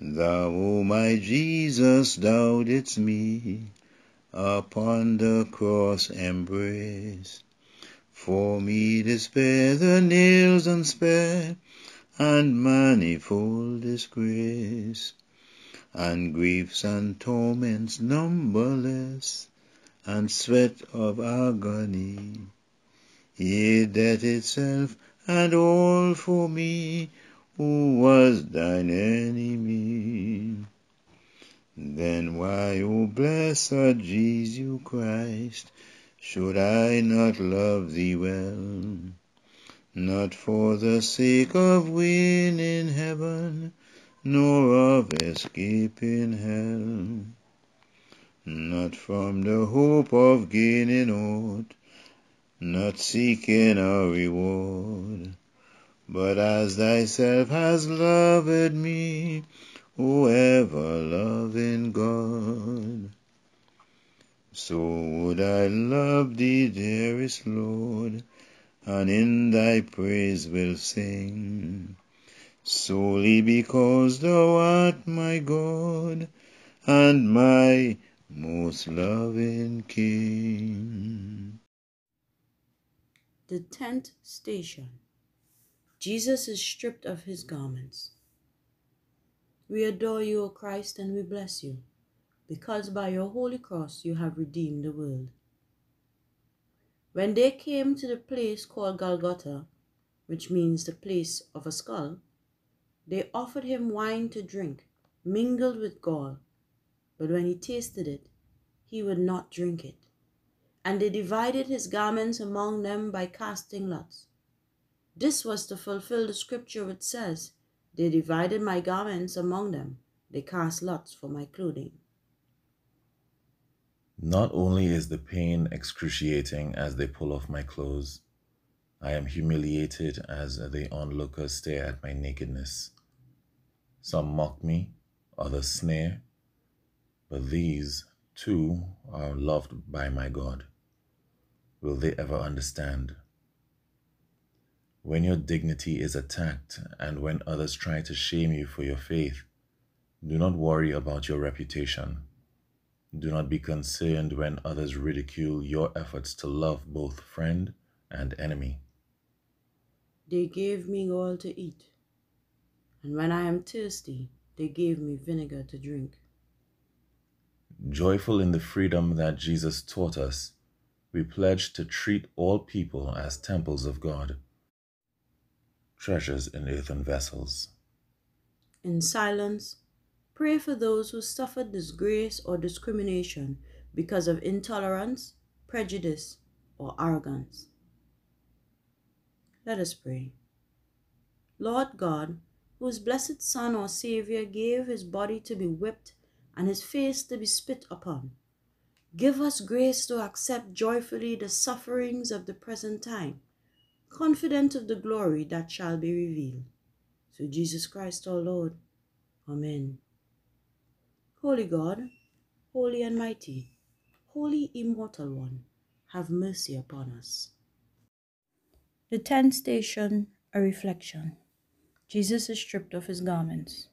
Thou, O my Jesus, thou didst me upon the cross embrace. For me despair, the nails unspare, and manifold disgrace, and griefs and torments numberless, and sweat of agony, yea, death itself, and all for me, who was thine enemy. Then why, O blessed Jesus Christ, should I not love thee well? Not for the sake of winning heaven, nor of escaping hell, not from the hope of gaining aught, not seeking a reward, but as thyself has loved me, O ever-loving God. So would I love thee, dearest Lord, and in thy praise will sing, solely because thou art my God and my most loving King. The 10th station. Jesus is stripped of his garments. We adore you, O Christ, and we bless you, because by your holy cross you have redeemed the world. When they came to the place called Golgotha, which means the place of a skull, they offered him wine to drink, mingled with gall, but when he tasted it, he would not drink it. And they divided his garments among them by casting lots. This was to fulfill the scripture which says, they divided my garments among them, they cast lots for my clothing. Not only is the pain excruciating as they pull off my clothes, I am humiliated as the onlookers stare at my nakedness. Some mock me, others sneer, but these, too, are loved by my God. Will they ever understand? When your dignity is attacked and when others try to shame you for your faith, do not worry about your reputation. Do not be concerned when others ridicule your efforts to love both friend and enemy. They gave me all to eat, and when I am thirsty, they gave me vinegar to drink. Joyful in the freedom that Jesus taught us, we pledge to treat all people as temples of God, treasures in earthen vessels. In silence, pray for those who suffer disgrace or discrimination because of intolerance, prejudice, or arrogance. Let us pray. Lord God, whose blessed Son or Savior gave his body to be whipped and his face to be spit upon, give us grace to accept joyfully the sufferings of the present time, confident of the glory that shall be revealed. Through Jesus Christ our Lord. Amen. Holy God, holy and mighty, holy immortal one, have mercy upon us. The 10th station, a reflection. Jesus is stripped of his garments.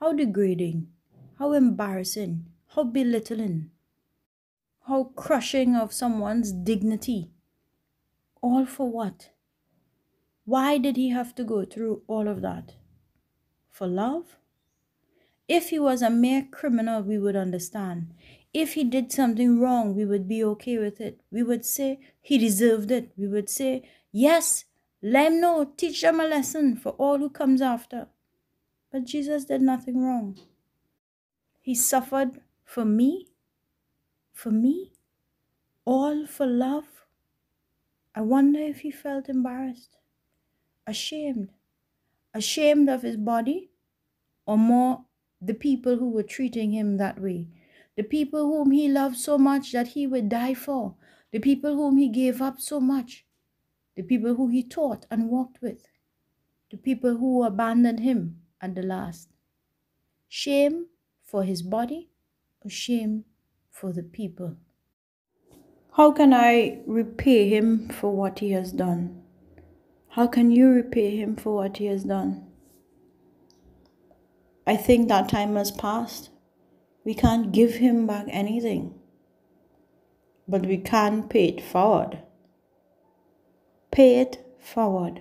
How degrading, how embarrassing, how belittling, how crushing of someone's dignity. All for what? Why did he have to go through all of that? For love? If he was a mere criminal, we would understand. If he did something wrong, we would be okay with it. We would say he deserved it. We would say, yes, Let him know. Teach them a lesson for all who comes after. But Jesus did nothing wrong. He suffered for me, all for love. I wonder if he felt embarrassed, ashamed of his body, or more the people who were treating him that way. The people whom he loved so much that he would die for. The people whom he gave up so much. The people who he taught and walked with. The people who abandoned him at the last. Shame for his body or shame for the people. How can I repay him for what he has done? How can you repay him for what he has done? I think that time has passed. We can't give him back anything, but we can pay it forward. Pay it forward.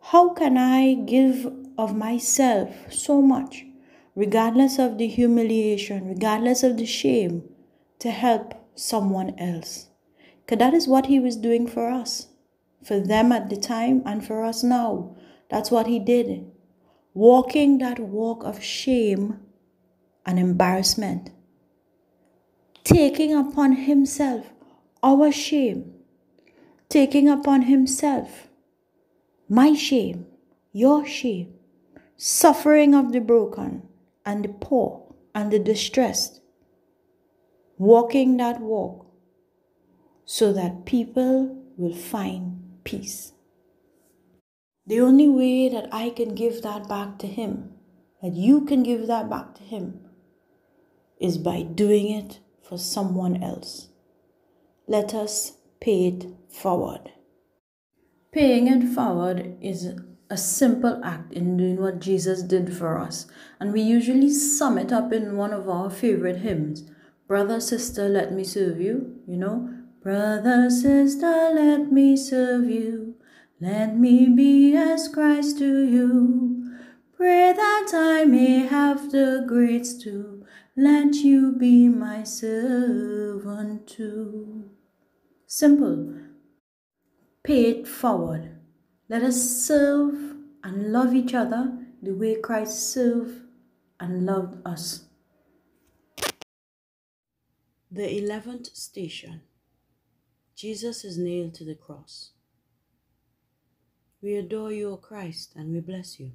How can I give of myself so much, regardless of the humiliation, regardless of the shame, to help someone else? Because that is what he was doing for us, for them at the time and for us now. That's what he did. Walking that walk of shame and embarrassment, taking upon himself our shame, taking upon himself my shame, your shame, suffering of the broken and the poor and the distressed, walking that walk so that people will find peace. The only way that I can give that back to him, that you can give that back to him, is by doing it for someone else. Let us pay it forward. Paying it forward is a simple act in doing what Jesus did for us, and we usually sum it up in one of our favorite hymns. Brother, sister, let me serve you. You know, brother, sister, let me serve you. Let me be as Christ to you. Pray that I may have the grace to let you be my servant too. Simple. Pay it forward. Let us serve and love each other the way Christ served and loved us. The 11th station. Jesus is nailed to the cross. We adore you, O Christ, and we bless you,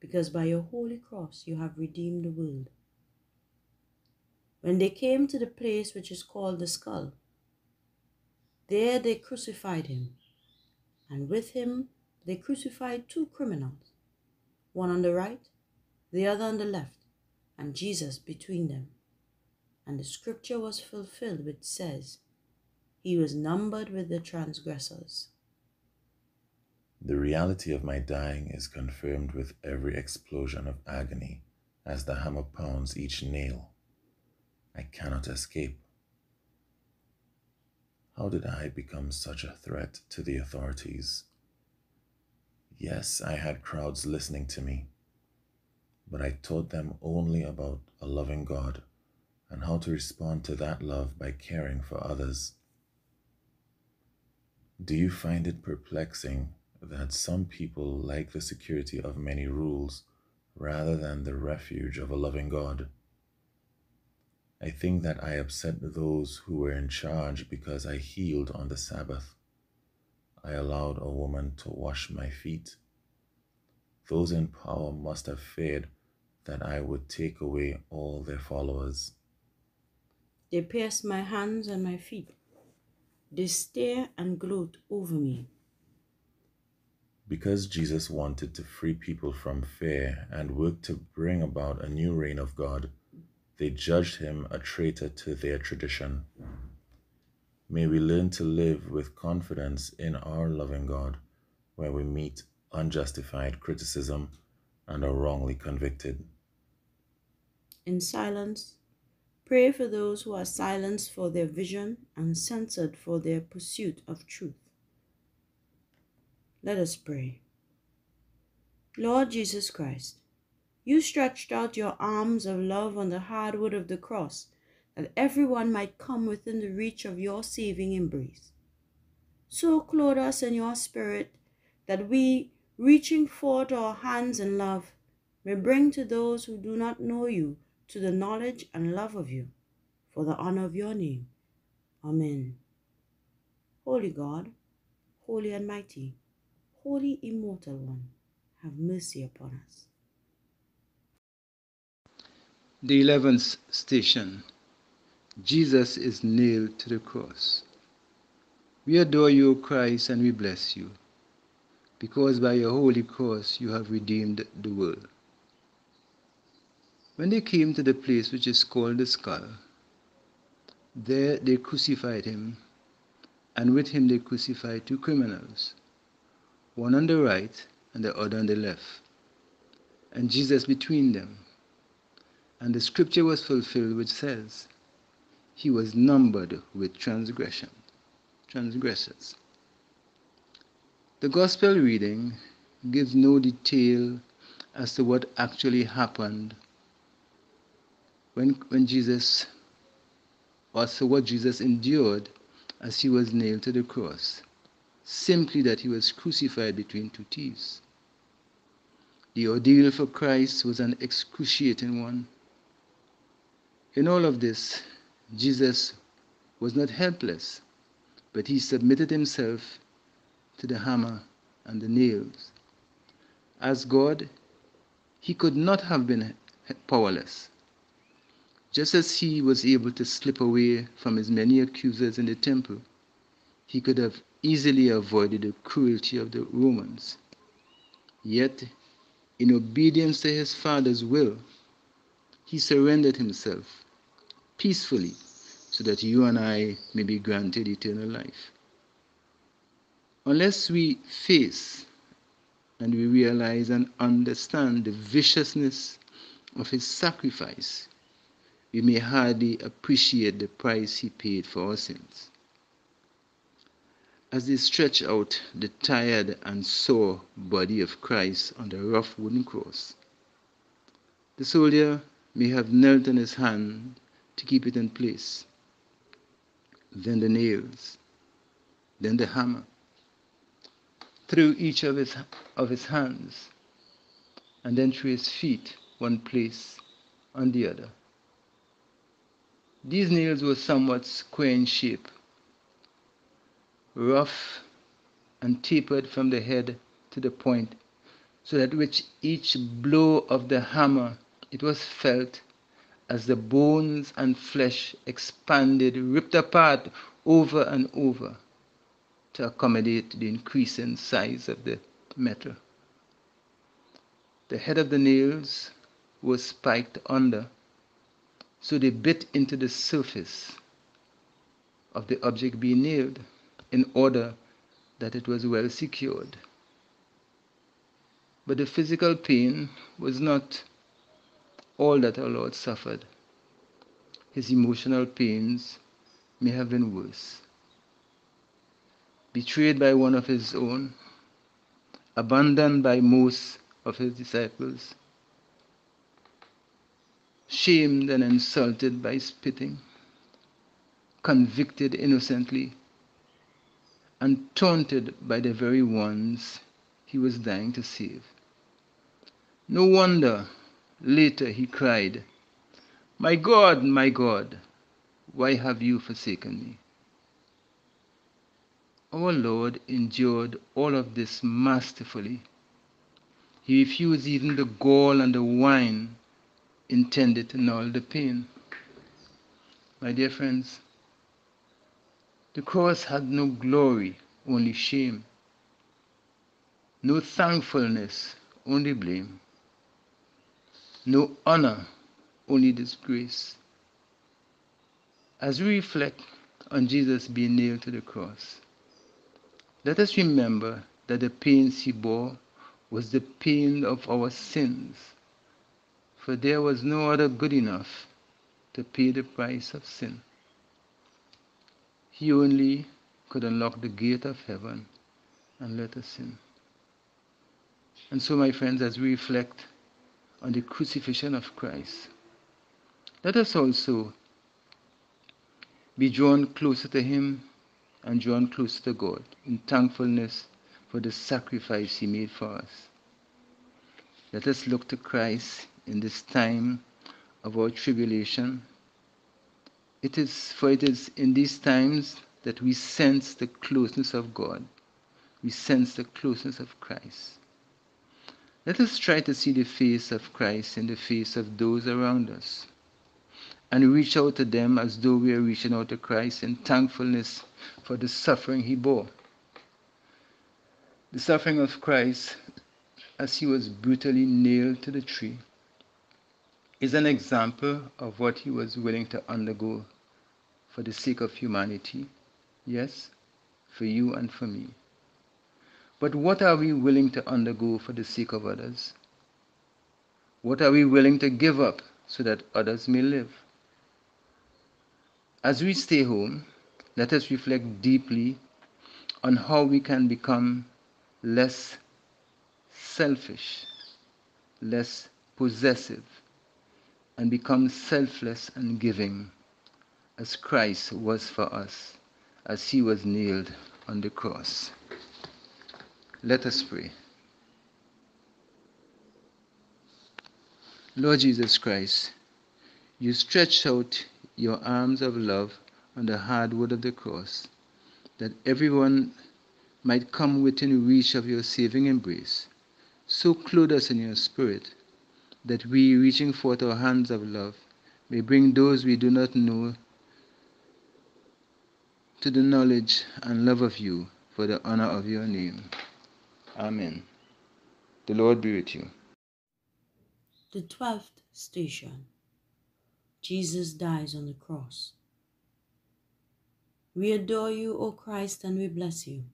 because by your holy cross you have redeemed the world. When they came to the place which is called the Skull, there they crucified him, and with him they crucified two criminals, one on the right, the other on the left, and Jesus between them. And the scripture was fulfilled which says, he was numbered with the transgressors. The reality of my dying is confirmed with every explosion of agony as the hammer pounds each nail. I cannot escape. How did I become such a threat to the authorities? Yes, I had crowds listening to me, but I taught them only about a loving God and how to respond to that love by caring for others. Do you find it perplexing that some people like the security of many rules rather than the refuge of a loving God? I think that I upset those who were in charge because I healed on the Sabbath. I allowed a woman to wash my feet. Those in power must have feared that I would take away all their followers. They pierced my hands and my feet. They stared and gloated over me. Because Jesus wanted to free people from fear and work to bring about a new reign of God, they judged him a traitor to their tradition. May we learn to live with confidence in our loving God, where we meet unjustified criticism and are wrongly convicted. In silence, pray for those who are silenced for their vision and censored for their pursuit of truth. Let us pray. Lord Jesus Christ, you stretched out your arms of love on the hardwood of the cross, that everyone might come within the reach of your saving embrace. so clothe us in your spirit, that we, reaching forth our hands in love, may bring to those who do not know you to the knowledge and love of you, for the honor of your name. Amen. Holy God, holy and mighty, holy immortal one, have mercy upon us. The 11th station. Jesus is nailed to the cross. We adore you, Christ, and we bless you, because by your holy cross you have redeemed the world. When they came to the place which is called the Skull, there they crucified him, and with him they crucified two criminals, one on the right and the other on the left, and Jesus between them. And the scripture was fulfilled which says, he was numbered with transgressors. The gospel reading gives no detail as to what actually happened what Jesus endured as he was nailed to the cross, simply that he was crucified between two thieves. The ordeal for Christ was an excruciating one. In all of this, Jesus was not helpless, but he submitted himself to the hammer and the nails. As God, he could not have been powerless. Just as he was able to slip away from his many accusers in the temple, he could have easily avoided the cruelty of the Romans. Yet, in obedience to his Father's will, he surrendered himself peacefully, so that you and I may be granted eternal life. Unless we face and we realize and understand the viciousness of his sacrifice, we may hardly appreciate the price he paid for our sins. As they stretch out the tired and sore body of Christ on the rough wooden cross, the soldier may have knelt on his hand to keep it in place, then the nails, then the hammer, through each of his hands, and then through his feet, one place on the other. These nails were somewhat square in shape, rough and tapered from the head to the point, so that with each blow of the hammer it was felt as the bones and flesh expanded, ripped apart over and over to accommodate the increasing size of the metal. The head of the nails was spiked under, so they bit into the surface of the object being nailed in order that it was well secured. But the physical pain was not all that our Lord suffered. His emotional pains may have been worse. Betrayed by one of his own, abandoned by most of his disciples, shamed and insulted by spitting, convicted innocently, and taunted by the very ones he was dying to save. No wonder later he cried, my God, why have you forsaken me?" Our Lord endured all of this masterfully. He refused even the gall and the wine intended to null the pain. My dear friends, the cross had no glory, only shame. No thankfulness, only blame. No honor, only disgrace. As we reflect on Jesus being nailed to the cross, let us remember that the pains he bore was the pain of our sins, for there was no other good enough to pay the price of sin. He only could unlock the gate of heaven and let us in. And so, my friends, as we reflect on the crucifixion of Christ, let us also be drawn closer to him and drawn close to God in thankfulness for the sacrifice he made for us. Let us look to Christ in this time of our tribulation. For it is in these times that we sense the closeness of God. We sense the closeness of Christ. Let us try to see the face of Christ in the face of those around us, and reach out to them as though we are reaching out to Christ in thankfulness for the suffering he bore. The suffering of Christ as he was brutally nailed to the tree is an example of what he was willing to undergo for the sake of humanity, yes, for you and for me. But what are we willing to undergo for the sake of others? What are we willing to give up so that others may live? As we stay home, let us reflect deeply on how we can become less selfish, less possessive, and become selfless and giving, as Christ was for us, as he was nailed on the cross. Let us pray. Lord Jesus Christ, you stretched out your arms of love on the hard wood of the cross, that everyone might come within reach of your saving embrace. So clothe us in your spirit, that we, reaching forth our hands of love, may bring those we do not know to the knowledge and love of you, for the honor of your name. Amen. The Lord be with you. The 12th station. Jesus dies on the cross. We adore you, O Christ, and we bless you,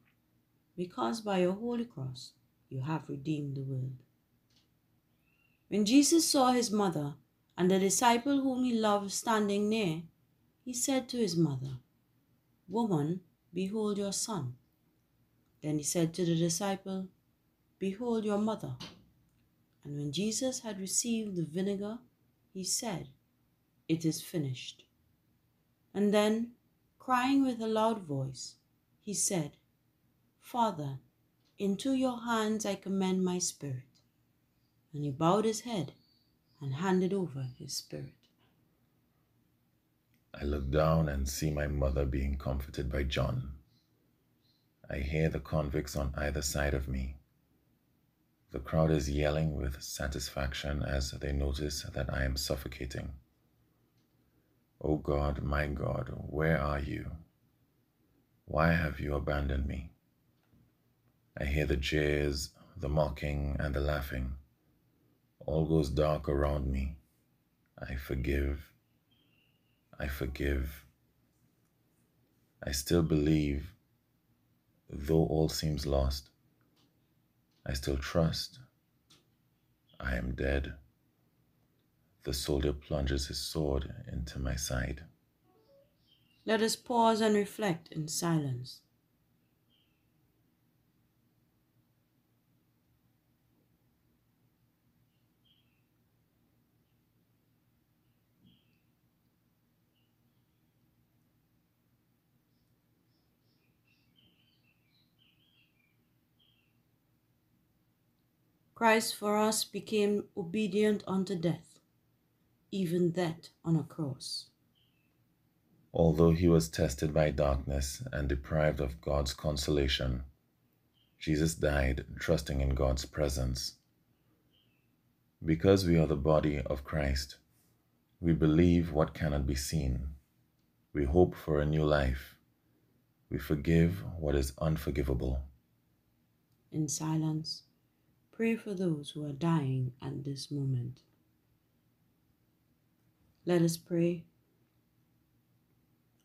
because by your holy cross you have redeemed the world. When Jesus saw his mother and the disciple whom he loved standing near, he said to his mother, "Woman, behold your son." Then he said to the disciple, "Behold your mother." And when Jesus had received the vinegar, he said, "It is finished." And then, crying with a loud voice, he said, "Father, into your hands I commend my spirit." And he bowed his head and handed over his spirit. I look down and see my mother being comforted by John. I hear the convicts on either side of me. The crowd is yelling with satisfaction as they notice that I am suffocating. "O God, my God, where are you? Why have you abandoned me?" I hear the jeers, the mocking, and the laughing. All goes dark around me. I forgive. I forgive. I still believe. Though all seems lost, I still trust. I am dead. The soldier plunges his sword into my side. Let us pause and reflect in silence. Christ for us became obedient unto death, even that on a cross. Although he was tested by darkness and deprived of God's consolation, Jesus died trusting in God's presence. Because we are the body of Christ, we believe what cannot be seen. We hope for a new life. We forgive what is unforgivable. In silence, pray for those who are dying at this moment. Let us pray.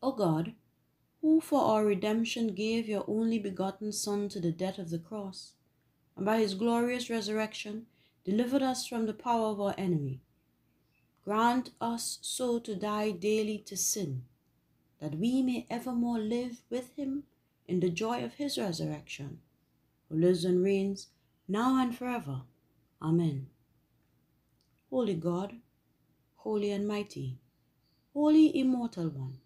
O God, who for our redemption gave your only begotten Son to the death of the cross, and by his glorious resurrection delivered us from the power of our enemy, grant us so to die daily to sin, that we may evermore live with him in the joy of his resurrection, who lives and reigns, now and forever. Amen. Holy God, holy and mighty, holy immortal one,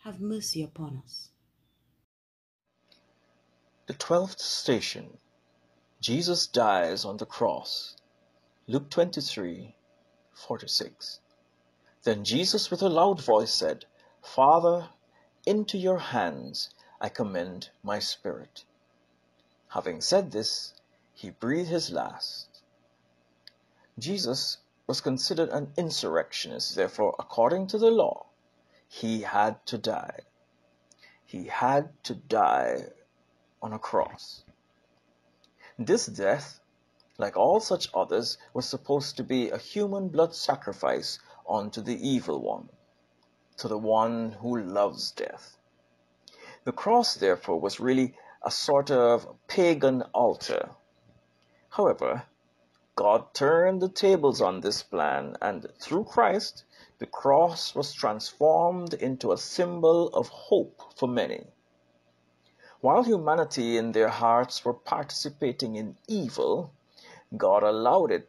have mercy upon us. The 12th station. Jesus dies on the cross. Luke 23:46. Then Jesus with a loud voice said, "Father, into your hands I commend my spirit." Having said this, he breathed his last. Jesus was considered an insurrectionist, therefore, according to the law, he had to die. He had to die on a cross. This death, like all such others, was supposed to be a human blood sacrifice unto the evil one, to the one who loves death. The cross, therefore, was really a sort of pagan altar. However, God turned the tables on this plan, and through Christ, the cross was transformed into a symbol of hope for many. While humanity in their hearts were participating in evil, God allowed it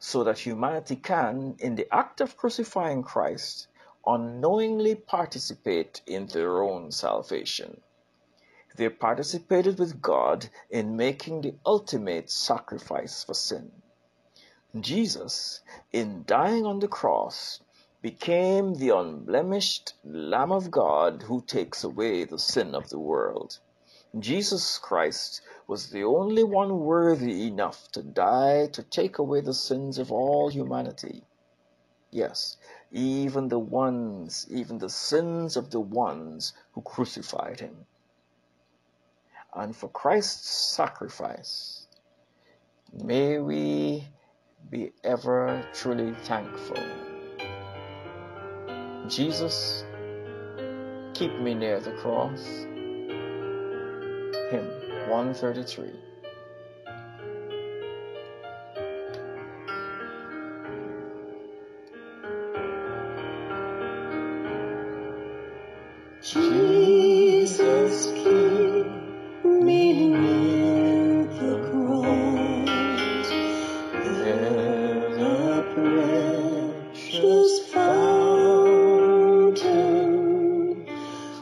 so that humanity can, in the act of crucifying Christ, unknowingly participate in their own salvation. They participated with God in making the ultimate sacrifice for sin. Jesus, in dying on the cross, became the unblemished Lamb of God who takes away the sin of the world. Jesus Christ was the only one worthy enough to die to take away the sins of all humanity. Yes, even the sins of the ones who crucified him. And for Christ's sacrifice, may we be ever truly thankful. Jesus, keep me near the cross. Hymn 133. Jesus, keep me near the cross. Then a precious fountain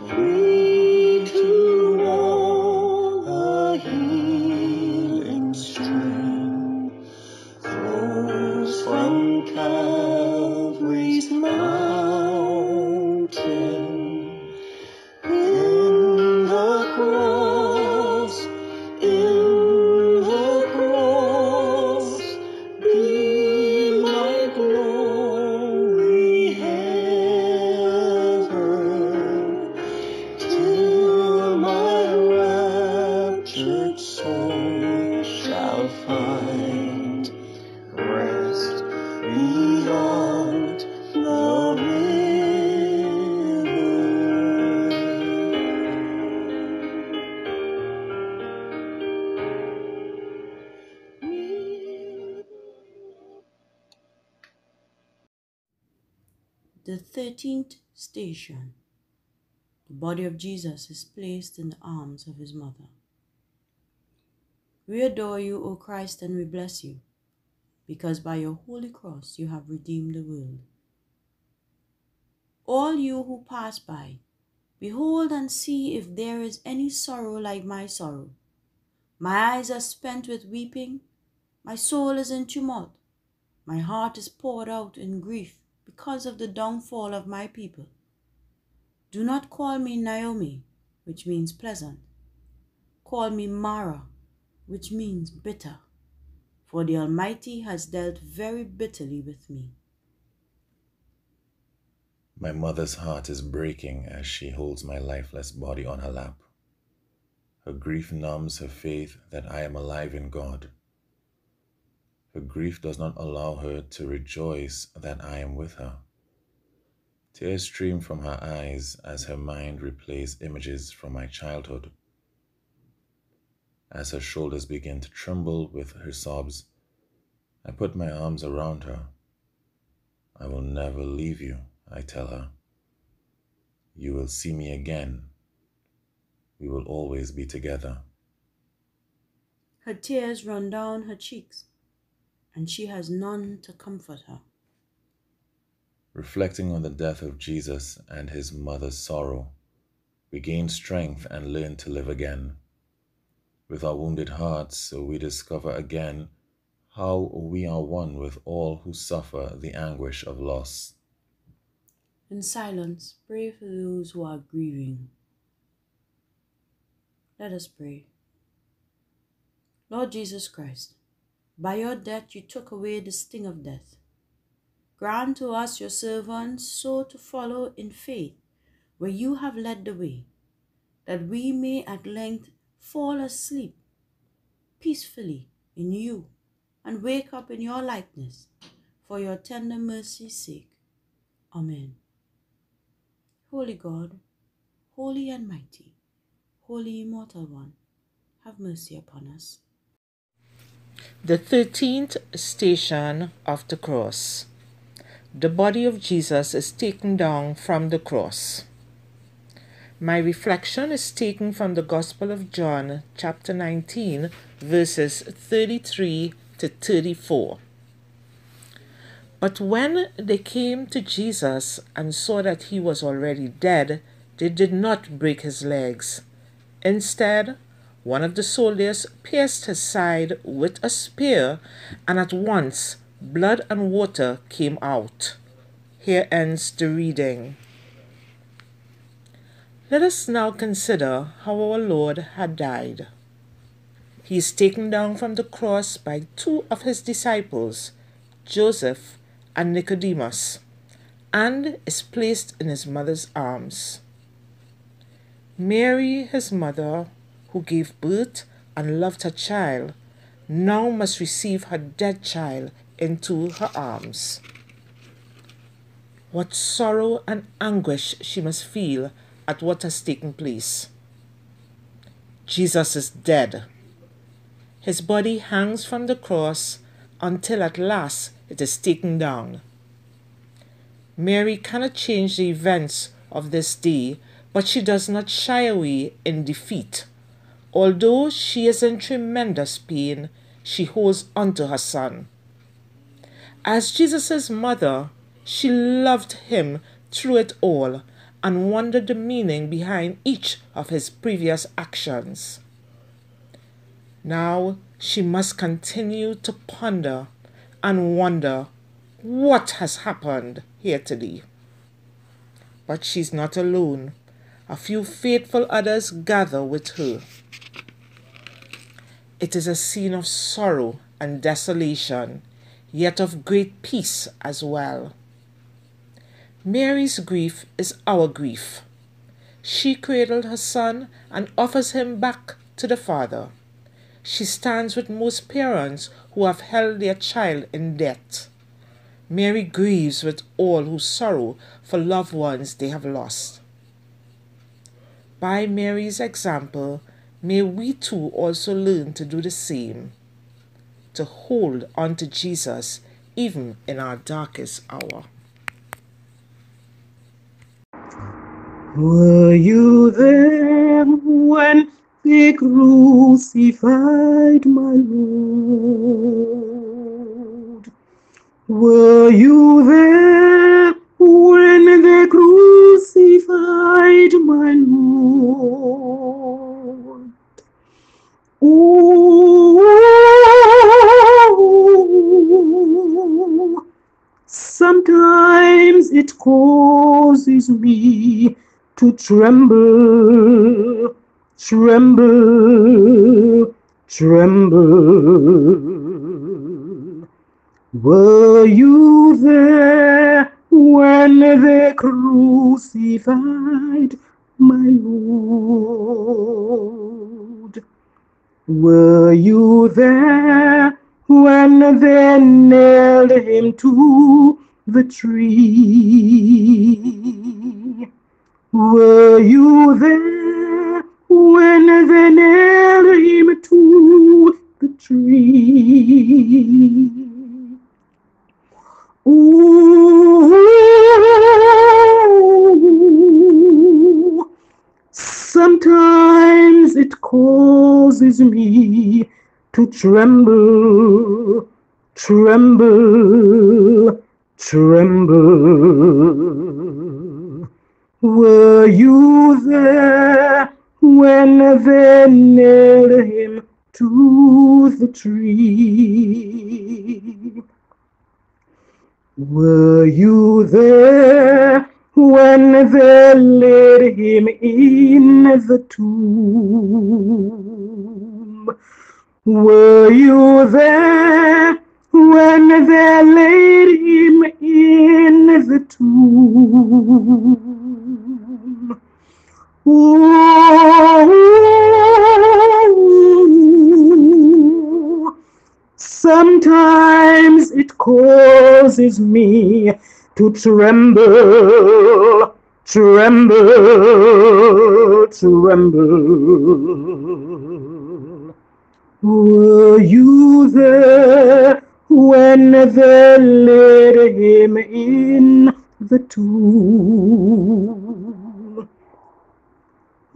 free to all, a healing stream flows from Calvary's mountain. The 13th station. The body of Jesus is placed in the arms of his mother. We adore you, O Christ, and we bless you, because by your holy cross you have redeemed the world. All you who pass by, behold and see if there is any sorrow like my sorrow. My eyes are spent with weeping, my soul is in tumult, my heart is poured out in grief, because of the downfall of my people. Do not call me Naomi, which means pleasant. Call me Mara, which means bitter, for the Almighty has dealt very bitterly with me. My mother's heart is breaking as she holds my lifeless body on her lap. Her grief numbs her faith that I am alive in God. Her grief does not allow her to rejoice that I am with her. Tears stream from her eyes as her mind replays images from my childhood. As her shoulders begin to tremble with her sobs, I put my arms around her. "I will never leave you," I tell her. "You will see me again. We will always be together." Her tears run down her cheeks, and she has none to comfort her. Reflecting on the death of Jesus and his mother's sorrow, we gain strength and learn to live again. with our wounded hearts, so we discover again how we are one with all who suffer the anguish of loss. In silence, pray for those who are grieving. Let us pray. Lord Jesus Christ, by your death you took away the sting of death. Grant to us, your servants, so to follow in faith where you have led the way, that we may at length fall asleep peacefully in you and wake up in your likeness, for your tender mercy's sake. Amen. Holy God, holy and mighty, Holy Immortal One, have mercy upon us. The 13th station of the cross. The body of Jesus is taken down from the cross. My reflection is taken from the Gospel of John, chapter 19, verses 33 to 34. But when they came to Jesus and saw that he was already dead, they did not break his legs. Instead, one of the soldiers pierced his side with a spear, and at once blood and water came out. Here ends the reading. Let us now consider how our Lord had died. He is taken down from the cross by two of his disciples, Joseph and Nicodemus, and is placed in his mother's arms. Mary, his mother, who gave birth and loved her child, now must receive her dead child into her arms. What sorrow and anguish she must feel at what has taken place. Jesus is dead. His body hangs from the cross until at last it is taken down. Mary cannot change the events of this day, but she does not shy away in defeat. Although she is in tremendous pain, she holds onto her son. As Jesus' mother, she loved him through it all and wondered the meaning behind each of his previous actions. Now she must continue to ponder and wonder what has happened here today. But she's not alone. A few faithful others gather with her. It is a scene of sorrow and desolation, yet of great peace as well. Mary's grief is our grief. She cradled her son and offers him back to the Father. She stands with most parents who have held their child in debt. Mary grieves with all who sorrow for loved ones they have lost. By Mary's example, may we too also learn to do the same, to hold on to Jesus even in our darkest hour. Were you there when they crucified my Lord? Were you there when they crucified my Lord? Oh, sometimes it causes me to tremble, tremble, tremble. Were you there when they crucified my Lord? Were you there when they nailed him to the tree? Were you there when they nailed him to the tree? Ooh, sometimes it causes me to tremble, tremble, tremble. Were you there when they nailed him to the tree. Were you there when they laid him in the tomb? Were you there when they laid him in the tomb? Ooh, sometimes it causes me to tremble, tremble, tremble. Were you there when they laid him in the tomb?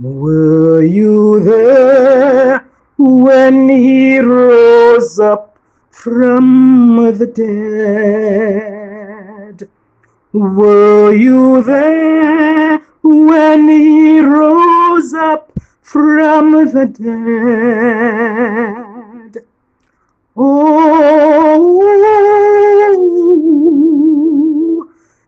Were you there when he rose up from the dead? Were you there when he rose up from the dead? Oh,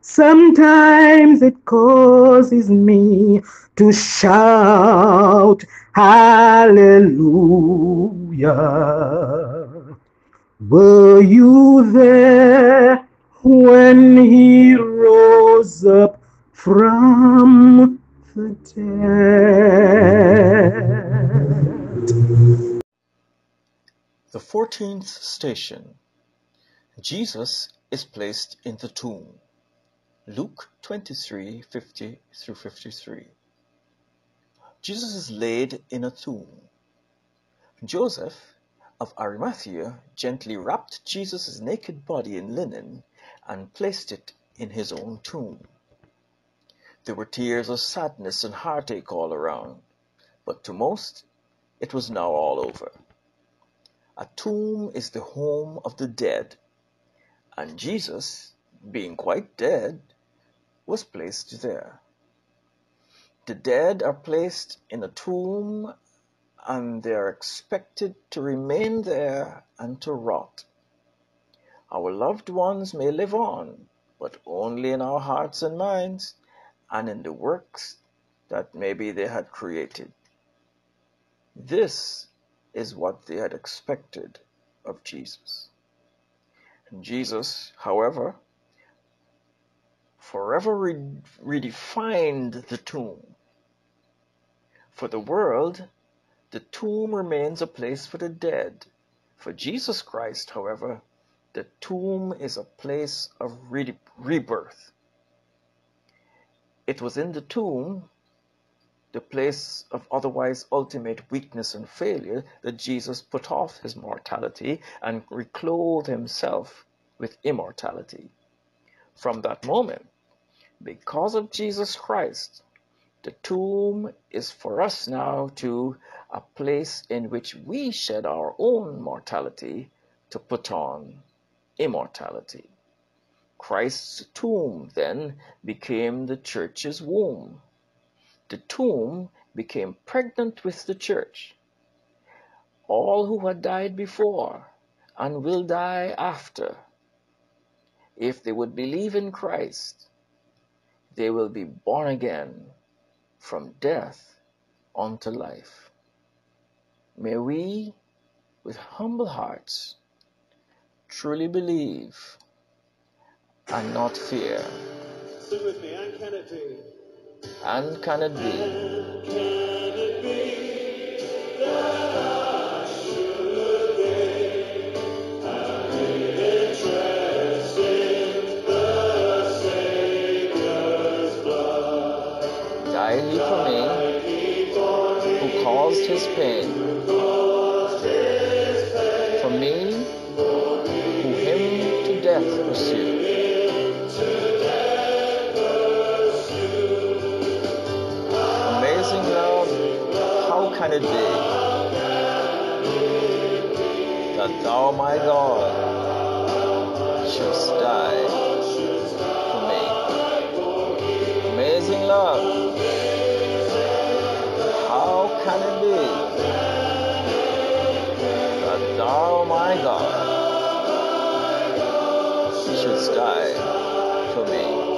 sometimes it causes me to shout hallelujah. Were you there when he rose up from the dead? The 14th station. Jesus is placed in the tomb. Luke 23:50-53. Jesus is laid in a tomb. Joseph of Arimathea gently wrapped Jesus' naked body in linen and placed it in his own tomb. There were tears of sadness and heartache all around, but to most, it was now all over. A tomb is the home of the dead, and Jesus, being quite dead, was placed there. The dead are placed in a tomb, and they are expected to remain there and to rot. Our loved ones may live on, but only in our hearts and minds, and in the works that maybe they had created. This is what they had expected of Jesus. And Jesus, however, forever redefined the tomb. For the world, the tomb remains a place for the dead. For Jesus Christ, however, the tomb is a place of rebirth. It was in the tomb, the place of otherwise ultimate weakness and failure, that Jesus put off his mortality and reclothed himself with immortality. From that moment, because of Jesus Christ, the tomb is for us now too a place in which we shed our own mortality to put on immortality. Christ's tomb then became the church's womb. The tomb became pregnant with the church. All who had died before and will die after, if they would believe in Christ, they will be born again from death unto life. May we, with humble hearts, truly believe and not fear. Sing with me, and can it be? And can it be? And can it be that I should obey and really trust in the Savior's blood? Died he for me, who caused his pain. For me, who him to death pursued. How can it be that thou, my God, shouldst die for me? Amazing love, how can humanity. But thou, my God, shouldst die for me.